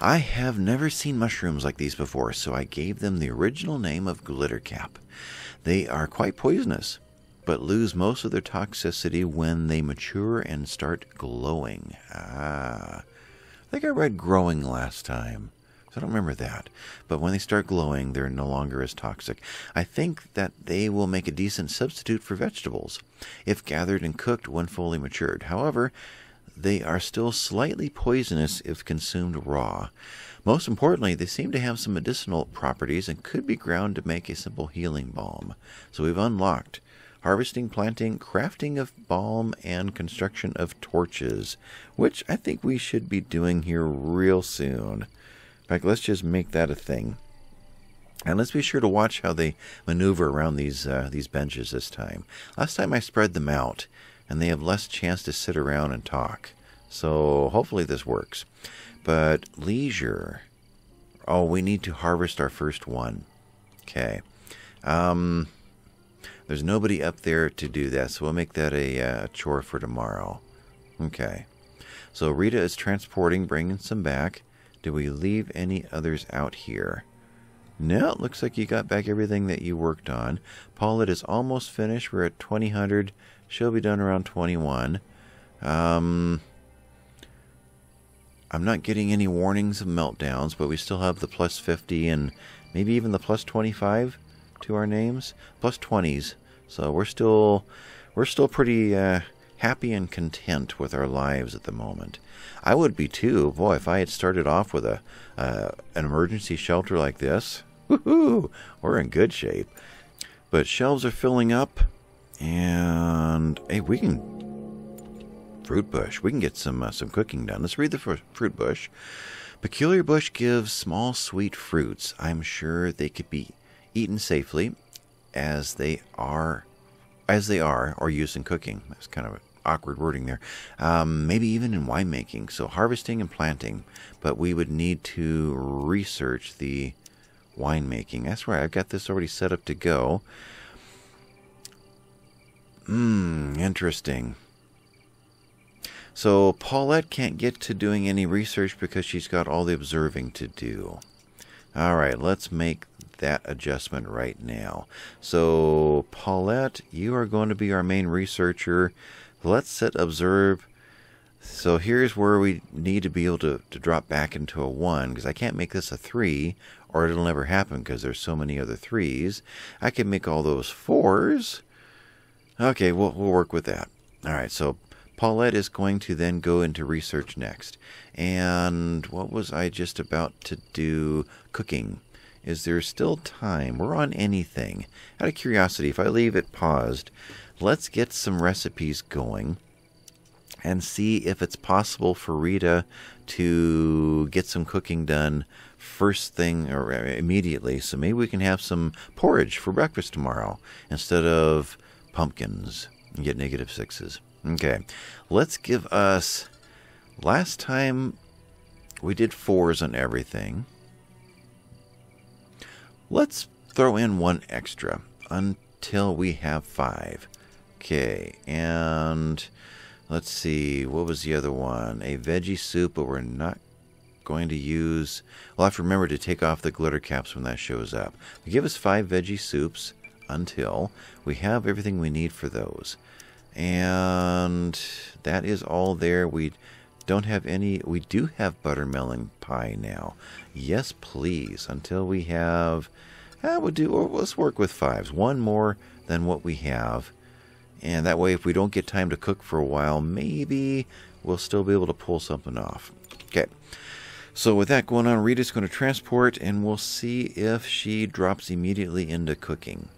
I have never seen mushrooms like these before, so I gave them the original name of glitter cap. They are quite poisonous, but lose most of their toxicity when they mature and start glowing. Ah, I think I read growing last time. I don't remember that, but when they start glowing, they're no longer as toxic. I think that they will make a decent substitute for vegetables if gathered and cooked when fully matured. However, they are still slightly poisonous if consumed raw. Most importantly, they seem to have some medicinal properties and could be ground to make a simple healing balm. So we've unlocked harvesting, planting, crafting of balm, and construction of torches, which I think we should be doing here real soon. In fact, let's just make that a thing. And let's be sure to watch how they maneuver around these uh, these benches this time. Last time I spread them out, and they have less chance to sit around and talk. So hopefully this works. But leisure. Oh, we need to harvest our first one. Okay. Um, there's nobody up there to do that, so we'll make that a, a chore for tomorrow. Okay. So Rita is transporting, bringing some back. Do we leave any others out here? No, it looks like you got back everything that you worked on. Paulette is almost finished. We're at twenty hundred. She'll be done around twenty-one. Um, I'm not getting any warnings of meltdowns, but we still have the plus fifty and maybe even the plus twenty-five to our names. Plus twenties. So we're still, we're still pretty... Uh, happy and content with our lives at the moment. I would be too. Boy, if I had started off with a uh, an emergency shelter like this, woohoo, we're in good shape. But shelves are filling up, and hey, we can fruit bush. We can get some uh, some cooking done. Let's read the fr fruit bush. Peculiar bush gives small sweet fruits. I'm sure they could be eaten safely, as they are. As they are, or used in cooking. That's kind of awkward wording there. Um, maybe even in winemaking. So harvesting and planting. But we would need to research the winemaking. That's right. I've got this already set up to go. Hmm. Interesting. So Paulette can't get to doing any research because she's got all the observing to do. All right. Let's make that adjustment right now. So Paulette, you are going to be our main researcher. Let's set observe. So here's where we need to be able to, to drop back into a one, because I can't make this a three or it'll never happen because there's so many other threes. I can make all those fours. Okay, we'll, we'll work with that. All right, so Paulette is going to then go into research next. And what was I just about to do? Cooking. Is there still time? We're on anything. Out of curiosity, if I leave it paused, let's get some recipes going and see if it's possible for Rita to get some cooking done first thing or immediately. So maybe we can have some porridge for breakfast tomorrow instead of pumpkins and get negative sixes. Okay, let's give us... Last time we did fours on everything. Let's throw in one extra until we have five. Okay, and let's see, what was the other one? A veggie soup, but we're not going to use... We'll have to remember to take off the glitter caps when that shows up. Give us five veggie soups until we have everything we need for those. And that is all there. We don't have any... We do have buttermelon pie now. Yes, please. Until we have... Ah, we'll do... Let's work with fives. One more than what we have. And that way, if we don't get time to cook for a while, maybe we'll still be able to pull something off. Okay. So with that going on, Rita's going to transport, and we'll see if she drops immediately into cooking.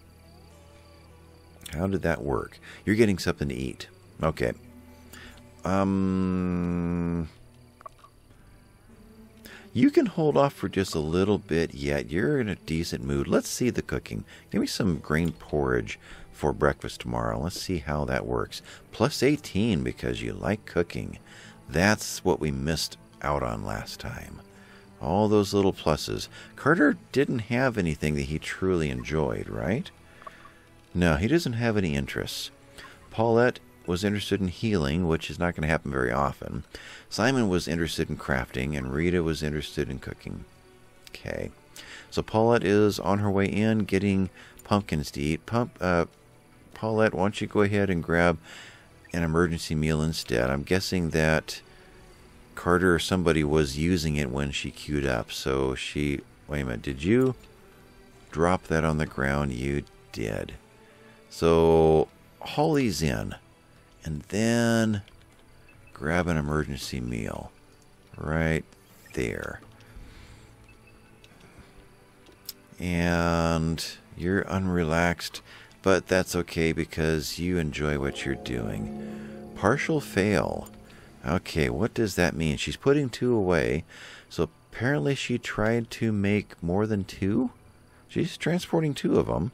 How did that work? You're getting something to eat. Okay. Um, you can hold off for just a little bit yet. You're in a decent mood. Let's see the cooking. Give me some grain porridge. for breakfast tomorrow. Let's see how that works. Plus eighteen because you like cooking. That's what we missed out on last time. All those little pluses. Carter didn't have anything that he truly enjoyed, right? No, he doesn't have any interests. Paulette was interested in healing, which is not going to happen very often. Simon was interested in crafting, and Rita was interested in cooking. Okay. So Paulette is on her way in getting pumpkins to eat. Pump, uh, Paulette, why don't you go ahead and grab an emergency meal instead? I'm guessing that Carter or somebody was using it when she queued up. So she... Wait a minute. Did you drop that on the ground? You did. So Holly's in. And then grab an emergency meal. Right there. And you're unrelaxed, but that's okay because you enjoy what you're doing. Partial fail. Okay, what does that mean? She's putting two away, so apparently she tried to make more than two? She's transporting two of them.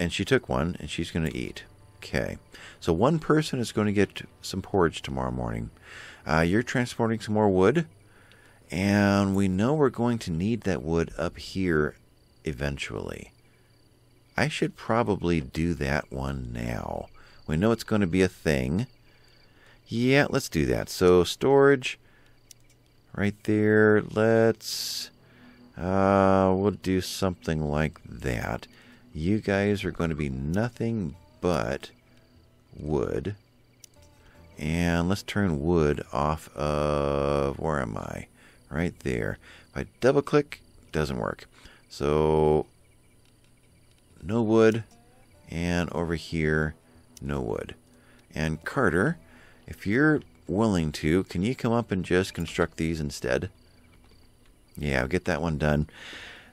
And she took one, and she's going to eat. Okay, so one person is going to get some porridge tomorrow morning. Uh, you're transporting some more wood. And we know we're going to need that wood up here eventually. I should probably do that one now. We know it's going to be a thing. Yeah, let's do that. So storage right there. Let's, uh, we'll do something like that. You guys are going to be nothing but wood. And let's turn wood off of, where am I? Right there. If I double click, doesn't work. So no wood, and over here no wood. And Carter, if you're willing to, can you come up and just construct these instead? Yeah, I'll get that one done.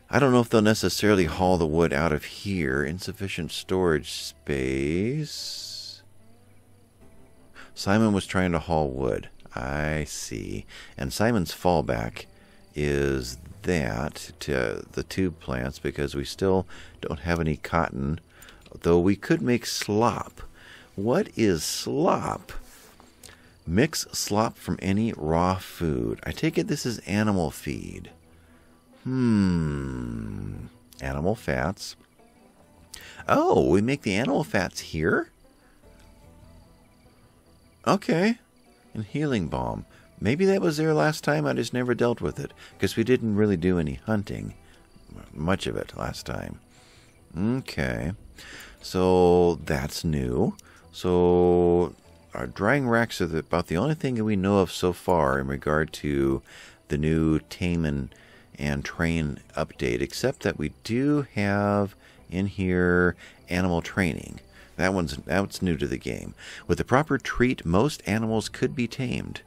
I don't know if they'll necessarily haul the wood out of here. Insufficient storage space. Simon was trying to haul wood. I see. And Simon's fallback is that to the tube plants because we still don't have any cotton, though we could make slop. What is slop? Mix slop from any raw food. I take it this is animal feed. Hmm. Animal fats. Oh, we make the animal fats here? Okay. And healing balm. Maybe that was there last time. I just never dealt with it because we didn't really do any hunting, much of it last time. Okay, so that's new. So our drying racks are the, about the only thing that we know of so far in regard to the new tame and, and train update, except that we do have in here animal training. That one's, that's new to the game. With the proper treat, most animals could be tamed.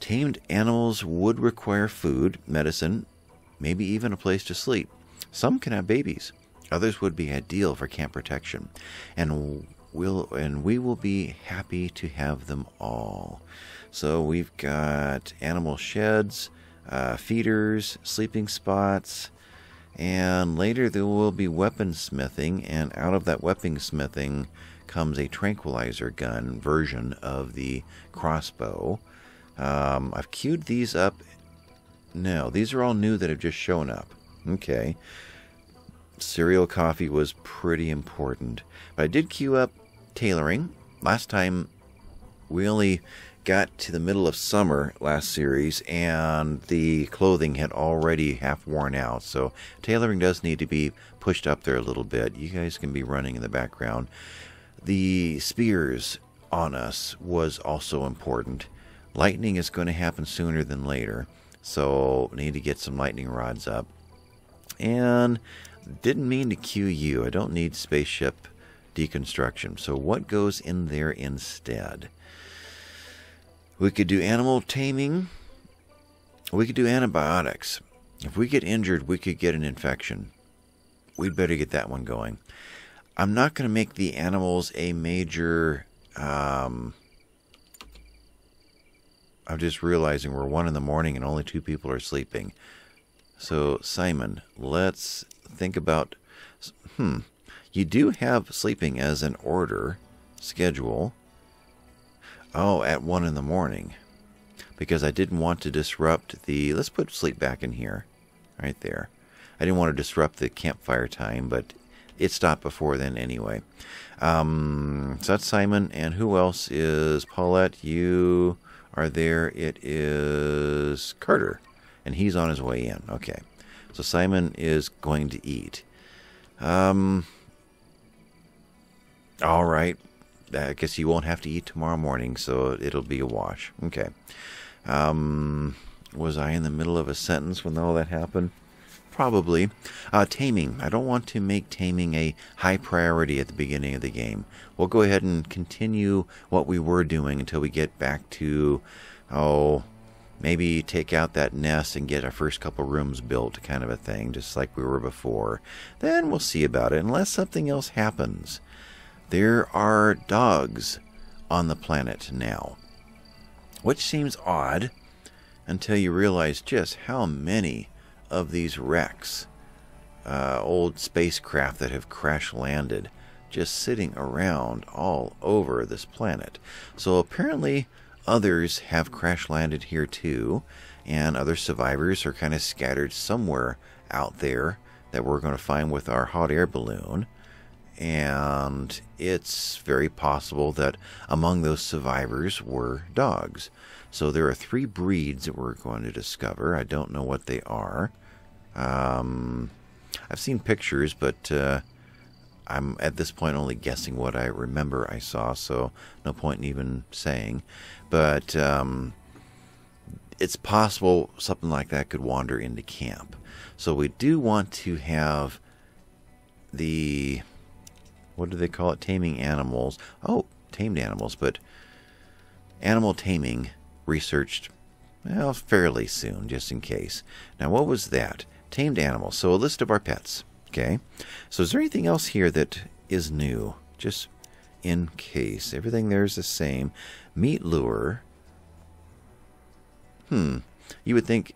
Tamed animals would require food, medicine, maybe even a place to sleep. Some can have babies. Others would be ideal for camp protection. And we'll, and we will be happy to have them all. So we've got animal sheds, uh, feeders, sleeping spots. And later there will be weaponsmithing, and out of that weaponsmithing comes a tranquilizer gun version of the crossbow. Um, I've queued these up. No, these are all new that have just shown up. Okay. Cereal coffee was pretty important. But I did queue up tailoring. Last time we only got to the middle of summer last series and the clothing had already half worn out, so tailoring does need to be pushed up there a little bit. You guys can be running in the background. The spears on us was also important. Lightning is going to happen sooner than later, so need to get some lightning rods up. And didn't mean to queue you. I don't need spaceship deconstruction, so what goes in there instead? We could do animal taming. We could do antibiotics. If we get injured, we could get an infection. We'd better get that one going. I'm not going to make the animals a major... Um, I'm just realizing we're one in the morning and only two people are sleeping. So, Simon, let's think about Hmm. You do have sleeping as an order schedule. Oh, at one in the morning. Because I didn't want to disrupt the... Let's put sleep back in here. Right there. I didn't want to disrupt the campfire time, but it stopped before then anyway. Um, so that's Simon. And who else is Paulette? You are there. It is Carter. And he's on his way in. Okay. So Simon is going to eat. Um, all right. I guess he won't have to eat tomorrow morning, so it'll be a wash. Okay. Um, was I in the middle of a sentence when all that happened? Probably. Uh, taming. I don't want to make taming a high priority at the beginning of the game. We'll go ahead and continue what we were doing until we get back to, oh, maybe take out that nest and get our first couple rooms built, kind of a thing, just like we were before. Then we'll see about it, unless something else happens. There are dogs on the planet now, which seems odd until you realize just how many of these wrecks, uh, old spacecraft that have crash landed, just sitting around all over this planet. So apparently others have crash landed here too, and other survivors are kind of scattered somewhere out there that we're going to find with our hot air balloon. And it's very possible that among those survivors were dogs. So there are three breeds that we're going to discover. I don't know what they are. Um, I've seen pictures, but uh, I'm at this point only guessing what I remember I saw, so no point in even saying. But um, it's possible something like that could wander into camp. So we do want to have the... What do they call it? Taming animals. Oh, tamed animals, but animal taming researched, well, fairly soon, just in case. Now, what was that? Tamed animals. So a list of our pets. Okay. So is there anything else here that is new? Just in case. Everything there is the same. Meat lure. Hmm. You would think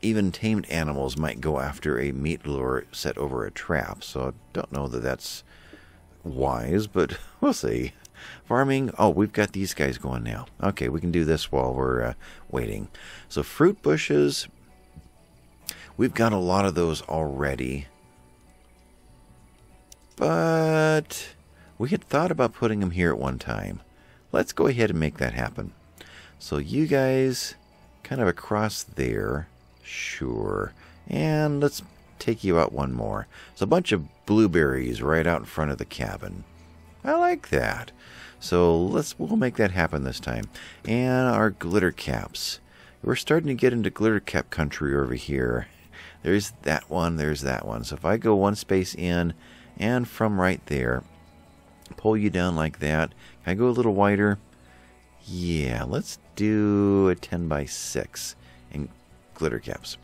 even tamed animals might go after a meat lure set over a trap. So I don't know that that's wise, but we'll see. Farming. Oh, we've got these guys going now. Okay, we can do this while we're uh, waiting. So fruit bushes. We've got a lot of those already. But we had thought about putting them here at one time. Let's go ahead and make that happen. So you guys kind of across there. Sure. And let's take you out one more. It's a bunch of blueberries right out in front of the cabin. I like that. So let's we'll make that happen this time. And our glitter caps. We're starting to get into glitter cap country over here. There's that one, there's that one. So if I go one space in and from right there, pull you down like that. Can I go a little wider? Yeah, let's do a ten by six in glitter caps.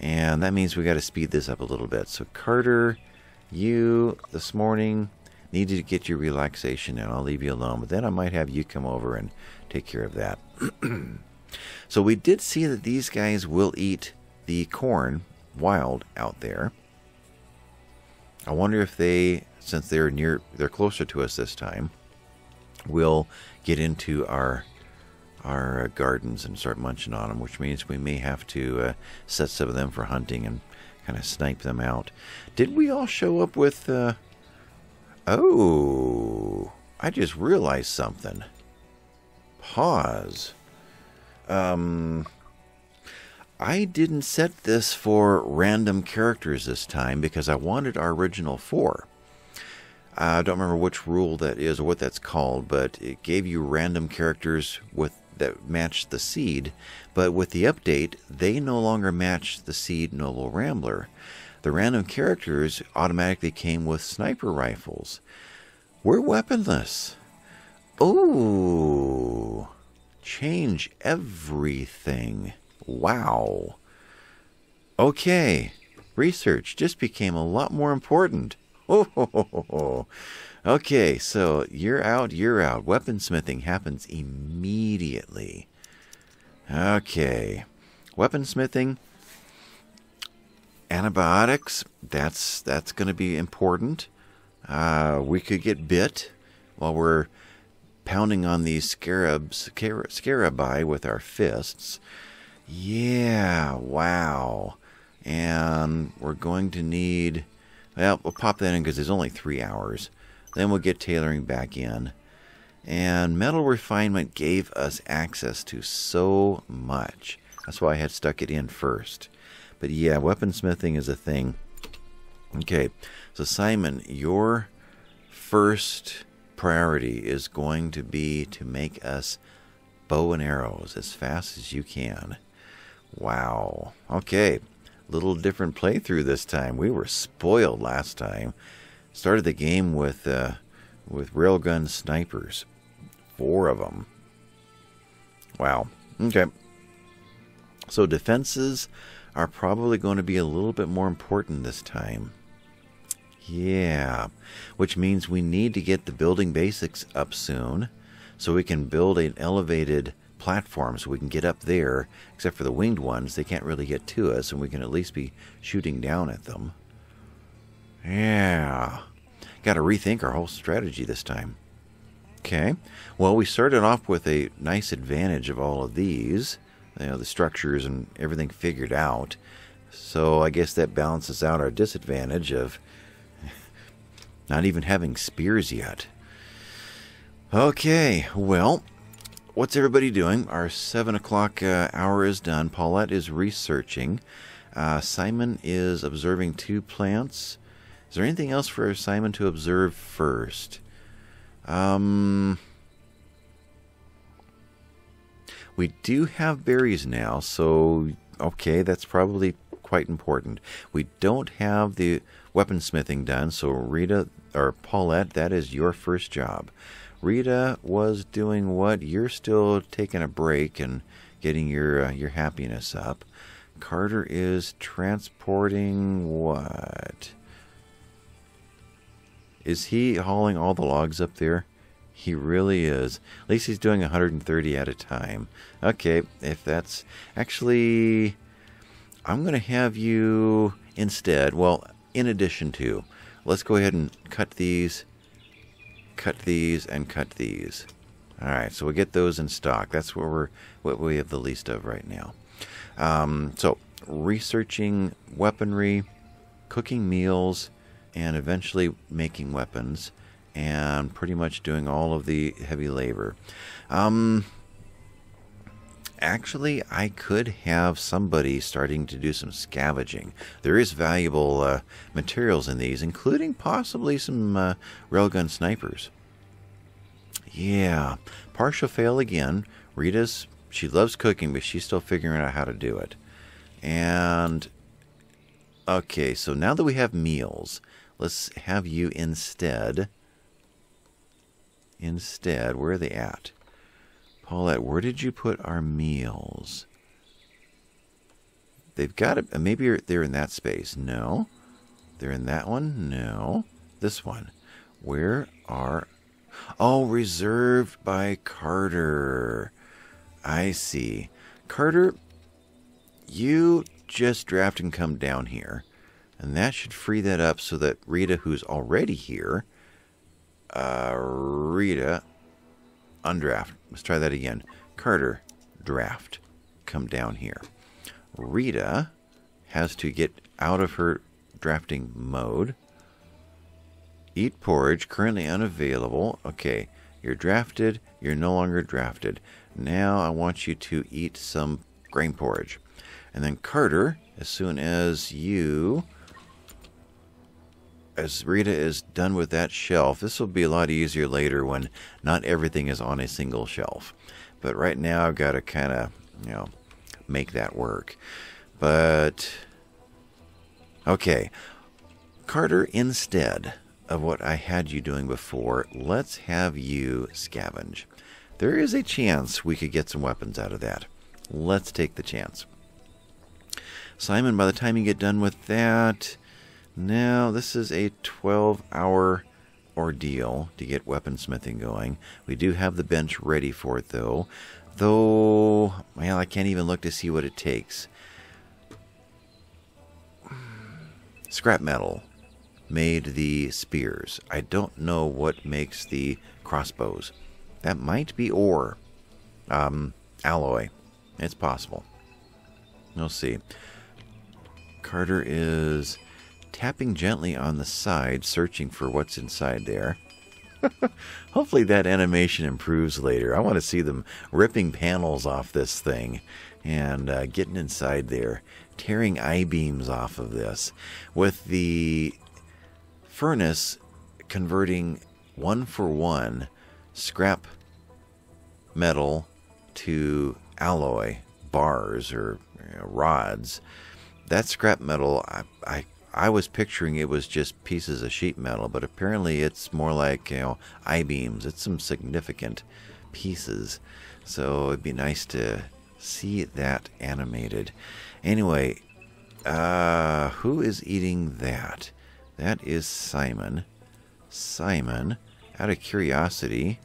And that means we got to speed this up a little bit. So Carter, you this morning need to get your relaxation and I'll leave you alone. But then I might have you come over and take care of that. So we did see that these guys will eat the corn wild out there. I wonder if they, since they're near, they're closer to us this time, will get into our... our uh, gardens and start munching on them, which means we may have to uh, set some of them for hunting and kind of snipe them out. Did we all show up with... Uh... Oh, I just realized something. Pause. Um, I didn't set this for random characters this time because I wanted our original four. I don't remember which rule that is or what that's called, but it gave you random characters with that matched the seed. But with the update, they no longer match the seed Noble Rambler. The random characters automatically came with sniper rifles. We're weaponless. Ooh. Change everything. Wow. Okay. Research just became a lot more important. Oh, okay, so you're out, you're out. Weaponsmithing happens immediately. Okay, weaponsmithing. Antibiotics, that's that's going to be important. Uh, we could get bit while we're pounding on these scarabs, scarabi with our fists. Yeah, wow. And we're going to need... Well, we'll pop that in because there's only three hours. Then we'll get tailoring back in. And metal refinement gave us access to so much. That's why I had stuck it in first. But yeah, weaponsmithing is a thing. Okay, so Simon, your first priority is going to be to make us bow and arrows as fast as you can. Wow. Okay, a little different playthrough this time. We were spoiled last time. Started the game with uh, with railgun snipers. Four of them. Wow. Okay. So defenses are probably going to be a little bit more important this time. Yeah, which means we need to get the building basics up soon so we can build an elevated platform so we can get up there. Except for the winged ones, they can't really get to us and we can at least be shooting down at them. Yeah, got to rethink our whole strategy this time. Okay, well, we started off with a nice advantage of all of these. You know, the structures and everything figured out. So I guess that balances out our disadvantage of not even having spears yet. Okay, well, what's everybody doing? Our seven o'clock uh, hour is done. Paulette is researching. Uh, Simon is observing two plants. Is there anything else for Simon to observe first? Um... We do have berries now, so, okay, that's probably quite important. We don't have the weaponsmithing done, so Rita, or Paulette, that is your first job. Rita was doing what? You're still taking a break and getting your, uh, your happiness up. Carter is transporting what? Is he hauling all the logs up there? He really is. At least he's doing one hundred thirty at a time. Okay, if that's... Actually, I'm going to have you instead... Well, in addition to... Let's go ahead and cut these, cut these, and cut these. All right, so we'll get those in stock. That's what, we're, what we have the least of right now. Um, so, researching weaponry, cooking meals, and eventually making weapons... and pretty much doing all of the heavy labor. Um, actually, I could have somebody starting to do some scavenging. There is valuable uh, materials in these, including possibly some uh, railgun snipers. Yeah, partial fail again. Rita's, she loves cooking, but she's still figuring out how to do it. And, okay, so now that we have meals, let's have you instead... Instead, where are they at? Paulette, where did you put our meals? They've got to... Maybe they're in that space. No. They're in that one? No. This one. Where are... Oh, reserved by Carter. I see. Carter, you just draft and come down here. And that should free that up so that Rita, who's already here... Uh, Rita, undraft. Let's try that again. Carter, draft. Come down here. Rita has to get out of her drafting mode. Eat porridge, currently unavailable. Okay, you're drafted. You're no longer drafted. Now I want you to eat some grain porridge. And then Carter, as soon as you... As Rita is done with that shelf, this will be a lot easier later when not everything is on a single shelf. But right now I've got to kind of, you know, make that work. But, okay. Carter, instead of what I had you doing before, let's have you scavenge. There is a chance we could get some weapons out of that. Let's take the chance. Simon, by the time you get done with that... Now, this is a twelve hour ordeal to get weaponsmithing going. We do have the bench ready for it, though. Though, well, I can't even look to see what it takes. scrap metal made the spears. I don't know what makes the crossbows. That might be ore. Um, alloy. It's possible. We'll see. Carter is tapping gently on the side, searching for what's inside there. Hopefully that animation improves later. I want to see them ripping panels off this thing and uh, getting inside there, tearing I-beams off of this, with the furnace converting one for one scrap metal to alloy bars or you know, rods. That scrap metal, I, I I was picturing it was just pieces of sheet metal, but apparently it's more like, you know, I-beams. It's some significant pieces. So it'd be nice to see that animated. Anyway, uh, who is eating that? That is Simon. Simon, out of curiosity.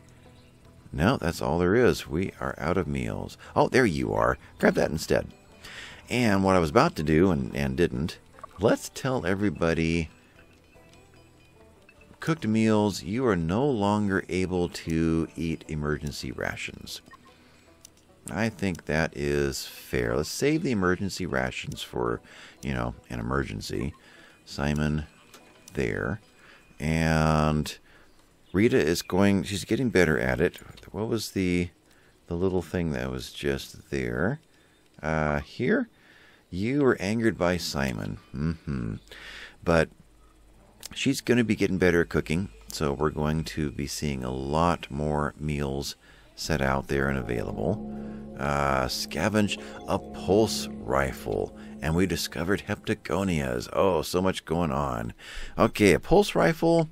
No, that's all there is. We are out of meals. Oh, there you are. Grab that instead. And what I was about to do and, and didn't, let's tell everybody, cooked meals, you are no longer able to eat emergency rations. I think that is fair. Let's save the emergency rations for, you know, an emergency. Simon there. And Rita is going, she's getting better at it. What was the, the little thing that was just there? Uh, here? You were angered by Simon. Mm-hmm. But she's going to be getting better at cooking, so we're going to be seeing a lot more meals set out there and available. Uh, scavenge a pulse rifle, and we discovered heptagonias. Oh, so much going on. Okay, a pulse rifle,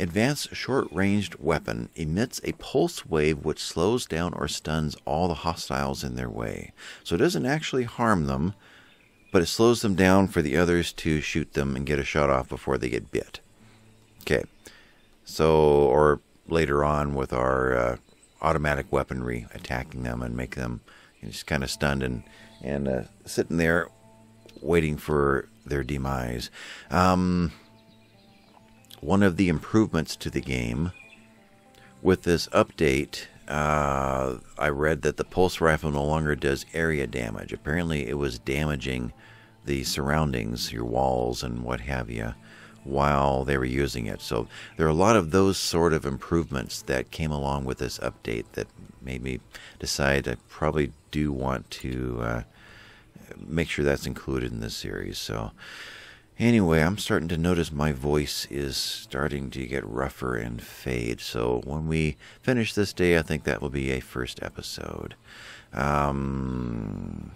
advanced short-ranged weapon, emits a pulse wave which slows down or stuns all the hostiles in their way. So it doesn't actually harm them, but it slows them down for the others to shoot them and get a shot off before they get bit. Okay. So, or later on with our uh, automatic weaponry, attacking them and make them just kind of stunned and, and uh, sitting there waiting for their demise. Um... One of the improvements to the game with this update, uh, I read that the pulse rifle no longer does area damage. Apparently it was damaging the surroundings, your walls and what have you, while they were using it. So there are a lot of those sort of improvements that came along with this update that made me decide I probably do want to uh, make sure that's included in this series. So anyway, I'm starting to notice my voice is starting to get rougher and fade. So when we finish this day, I think that will be a first episode. Um,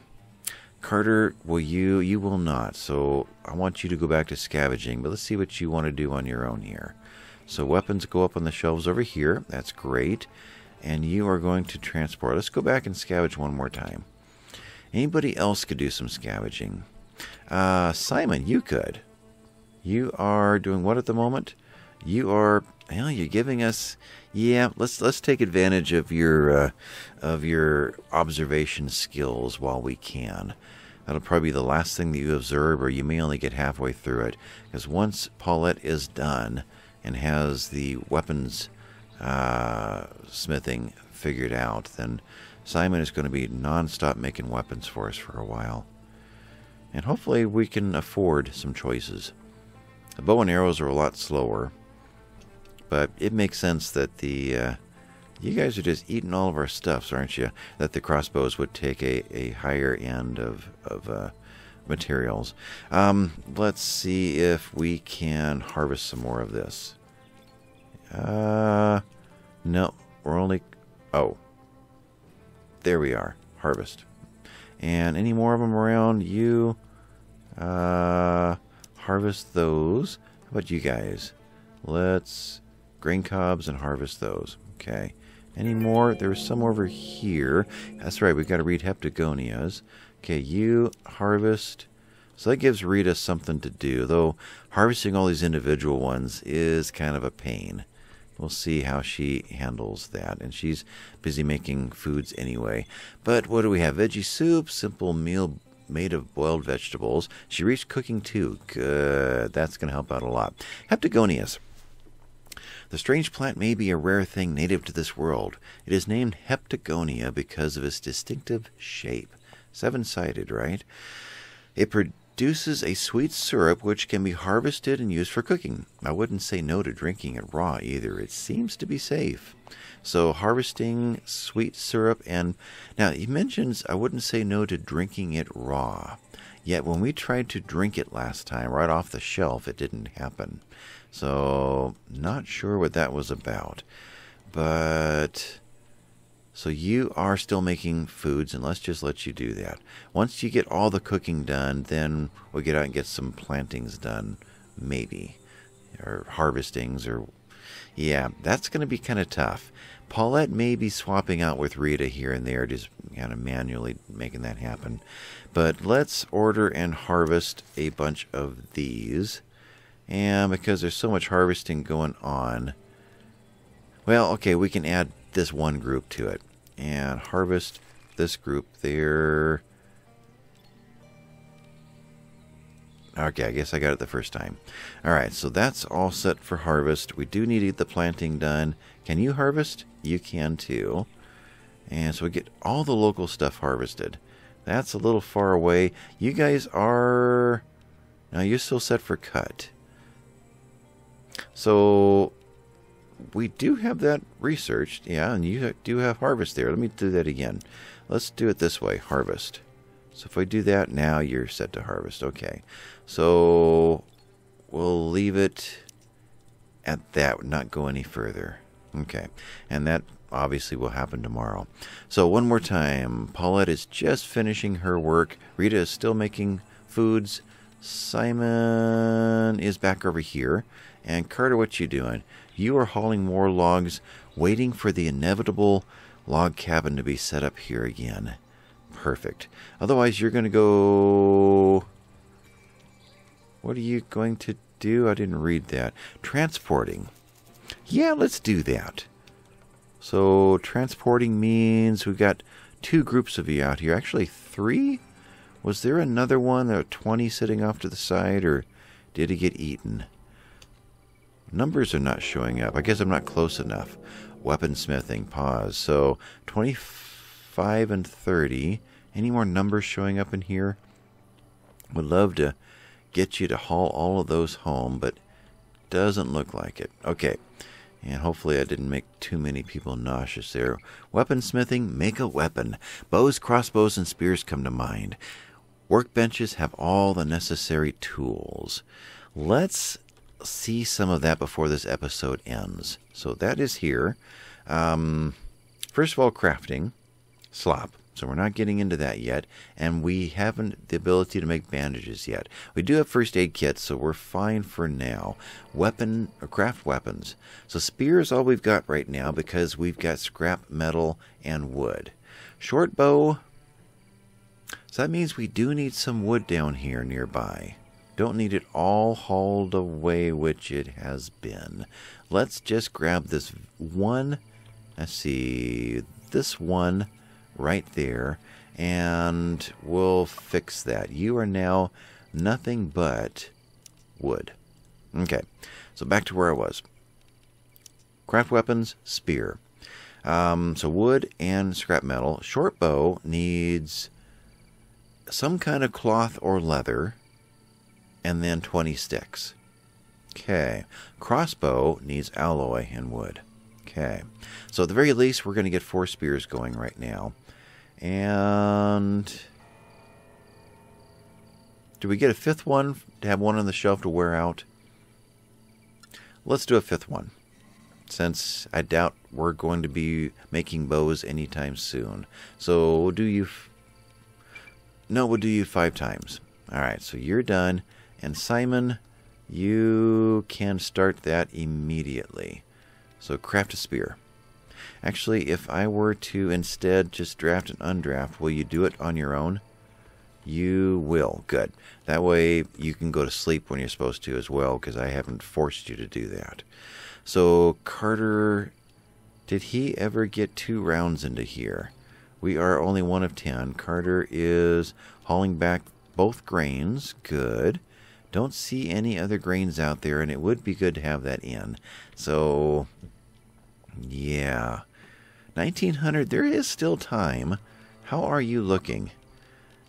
Carter, will you? You will not. So I want you to go back to scavenging. But let's see what you want to do on your own here. So weapons go up on the shelves over here. That's great. And you are going to transport. Let's go back and scavenge one more time. Anybody else could do some scavenging? Uh, Simon, you could. You are doing what at the moment? You are, well, you're giving us, yeah, let's, let's take advantage of your, uh, of your observation skills while we can. That'll probably be the last thing that you observe, or you may only get halfway through it. Because once Paulette is done and has the weapons, uh, smithing figured out, then Simon is going to be non-stop making weapons for us for a while. And hopefully we can afford some choices. The bow and arrows are a lot slower, but it makes sense that the uh, you guys are just eating all of our stuffs, aren't you? That the crossbows would take a, a higher end of, of uh, materials. Um, let's see if we can harvest some more of this. Uh, no, we're only... Oh. There we are. Harvest. And any more of them around, you uh, harvest those. How about you guys? Let's grain cobs and harvest those. Okay. Any more? There's some over here. That's right. We've got to read heptagonias. Okay. You harvest. So that gives Rita something to do. Though harvesting all these individual ones is kind of a pain. We'll see how she handles that. And she's busy making foods anyway. But what do we have? Veggie soup, simple meal made of boiled vegetables. She reached cooking too. Good. That's going to help out a lot. Heptagonias. The strange plant may be a rare thing native to this world. It is named Heptagonia because of its distinctive shape. Seven-sided, right? It produces a sweet syrup which can be harvested and used for cooking. I wouldn't say no to drinking it raw either. It seems to be safe. So harvesting sweet syrup and... Now, he mentions I wouldn't say no to drinking it raw. Yet when we tried to drink it last time, right off the shelf, it didn't happen. So, not sure what that was about. But... So you are still making foods, and let's just let you do that. Once you get all the cooking done, then we'll get out and get some plantings done, maybe. Or harvestings, or... Yeah, that's going to be kind of tough. Paulette may be swapping out with Rita here and there, just kind of manually making that happen. But let's order and harvest a bunch of these. And because there's so much harvesting going on... Well, okay, we can add... this one group to it and harvest this group there. Okay, I guess I got it the first time. All right, so that's all set for harvest. We do need to get the planting done. Can you harvest? You can too. And so we get all the local stuff harvested. That's a little far away. You guys are... Now you're still set for cut. So... we do have that researched, yeah, and you do have harvest there. Let me do that again. Let's do it this way, harvest. So if I do that, now you're set to harvest. Okay, so we'll leave it at that, not go any further. Okay, and that obviously will happen tomorrow. So one more time, Paulette is just finishing her work. Rita is still making foods. Simon is back over here. And Carter, what you doing? You are hauling more logs, waiting for the inevitable log cabin to be set up here again. Perfect. Otherwise, you're going to go... What are you going to do? I didn't read that. Transporting. Yeah, let's do that. So, transporting means we've got two groups of you out here. Actually, three? Was there another one? There were twenty sitting off to the side, or did it get eaten? Numbers are not showing up. I guess I'm not close enough. Weaponsmithing, pause. So twenty-five and thirty. Any more numbers showing up in here? Would love to get you to haul all of those home, but doesn't look like it. Okay. And hopefully I didn't make too many people nauseous there. Weaponsmithing, make a weapon. Bows, crossbows, and spears come to mind. Workbenches have all the necessary tools. Let's... see some of that before this episode ends. So that is here. Um, first of all, crafting. Slop. So we're not getting into that yet. And we haven't the ability to make bandages yet. We do have first aid kits, so we're fine for now. Weapon, or craft weapons. So spear is all we've got right now because we've got scrap metal and wood. Short bow. So that means we do need some wood down here nearby. Don't need it all hauled away, which it has been. Let's just grab this one. Let's see. This one right there. And we'll fix that. You are now nothing but wood. Okay. So back to where I was. Craft weapons, spear. Um, so wood and scrap metal. Short bow needs some kind of cloth or leather. And then twenty sticks. Okay. Crossbow needs alloy and wood. Okay. So at the very least, we're going to get four spears going right now. And... do we get a fifth one to have one on the shelf to wear out? Let's do a fifth one. Since I doubt we're going to be making bows anytime soon. So we'll do you... F no, we'll do you five times. Alright, so you're done. And Simon, you can start that immediately. So craft a spear. Actually, if I were to instead just draft and undraft, will you do it on your own? You will. Good. That way you can go to sleep when you're supposed to as well, because I haven't forced you to do that. So Carter, did he ever get two rounds into here? We are only one of ten. Carter is hauling back both grains. Good. Don't see any other grains out there, and it would be good to have that in. So, yeah. nineteen hundred, there is still time. How are you looking?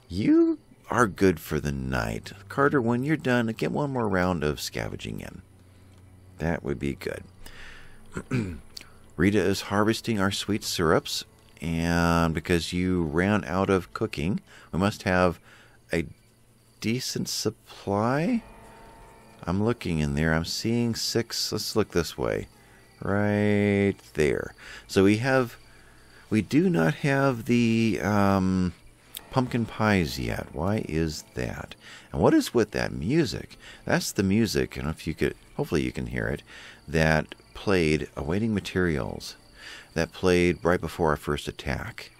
You are good for the night. Carter, when you're done, get one more round of scavenging in. That would be good. Rita is harvesting our sweet syrups, and because you ran out of cooking, we must have a decent supply. I'm looking in there. I'm seeing six. Let's look this way. Right there. So we have, we do not have the um, pumpkin pies yet. Why is that? And what is with that music? That's the music, and if you could, hopefully you can hear it, that played Awaiting Materials, that played right before our first attack.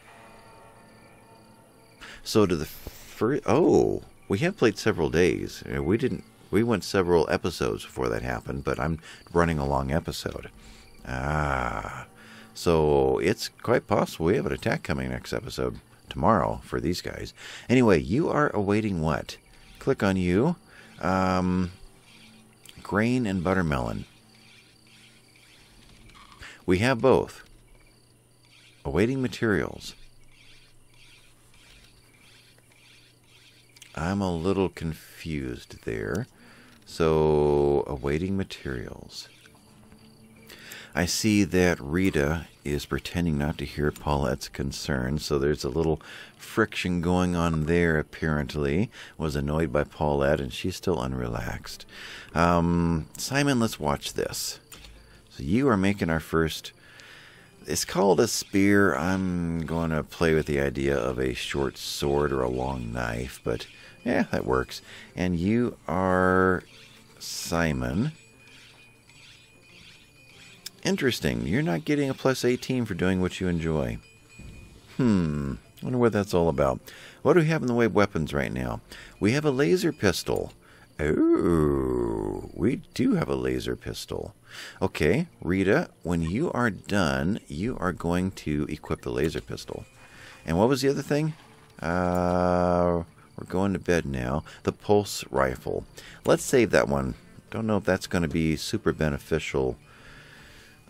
So to the first, oh, we have played several days. We didn't, we went several episodes before that happened, but I'm running a long episode. Ah, so it's quite possible we have an attack coming next episode tomorrow for these guys. Anyway, you are awaiting what? Click on you. Um, grain and buttermelon. We have both. Awaiting materials. I'm a little confused there. So, awaiting materials. I see that Rita is pretending not to hear Paulette's concern, so there's a little friction going on there, apparently. Was annoyed by Paulette, and she's still unrelaxed. Um, Simon, let's watch this. So you are making our first, it's called a spear. I'm going to play with the idea of a short sword or a long knife, but yeah, that works. And you are Simon. Interesting. You're not getting a plus eighteen for doing what you enjoy. Hmm. I wonder what that's all about. What do we have in the way of weapons right now? We have a laser pistol. Oh, we do have a laser pistol. Okay, Rita, when you are done, you are going to equip the laser pistol. And what was the other thing? Uh, we're going to bed now. The pulse rifle. Let's save that one. Don't know if that's going to be super beneficial.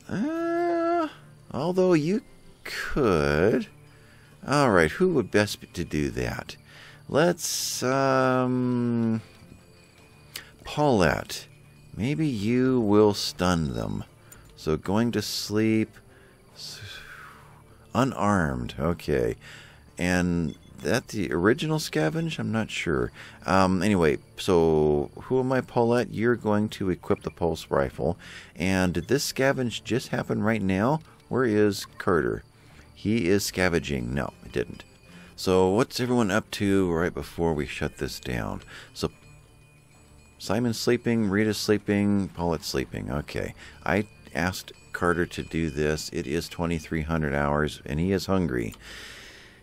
Uh, although you could. All right, who would best be to do that? Let's... um. Paulette, maybe you will stun them. So going to sleep, unarmed, okay. And that the original scavenge? I'm not sure. Um, anyway, so who am I, Paulette? You're going to equip the pulse rifle. And did this scavenge just happen right now? Where is Carter? He is scavenging. No, it didn't. So what's everyone up to right before we shut this down? So Simon's sleeping, Rita's sleeping, Paulette's sleeping. Okay. I asked Carter to do this. It is twenty-three hundred hours, and he is hungry.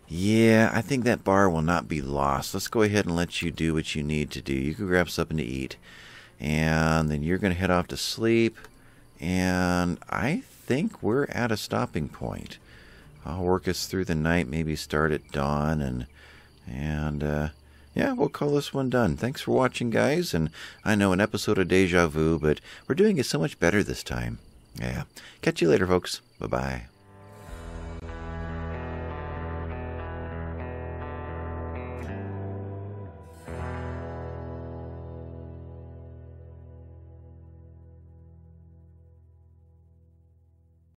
Yeah, I think that bar will not be lost. Let's go ahead and let you do what you need to do. You can grab something to eat. And then you're going to head off to sleep. And I think we're at a stopping point. I'll work us through the night, maybe start at dawn, and... and uh, yeah, we'll call this one done. Thanks for watching, guys. And I know an episode of Déjà Vu, but we're doing it so much better this time. Yeah. Catch you later, folks. Bye-bye.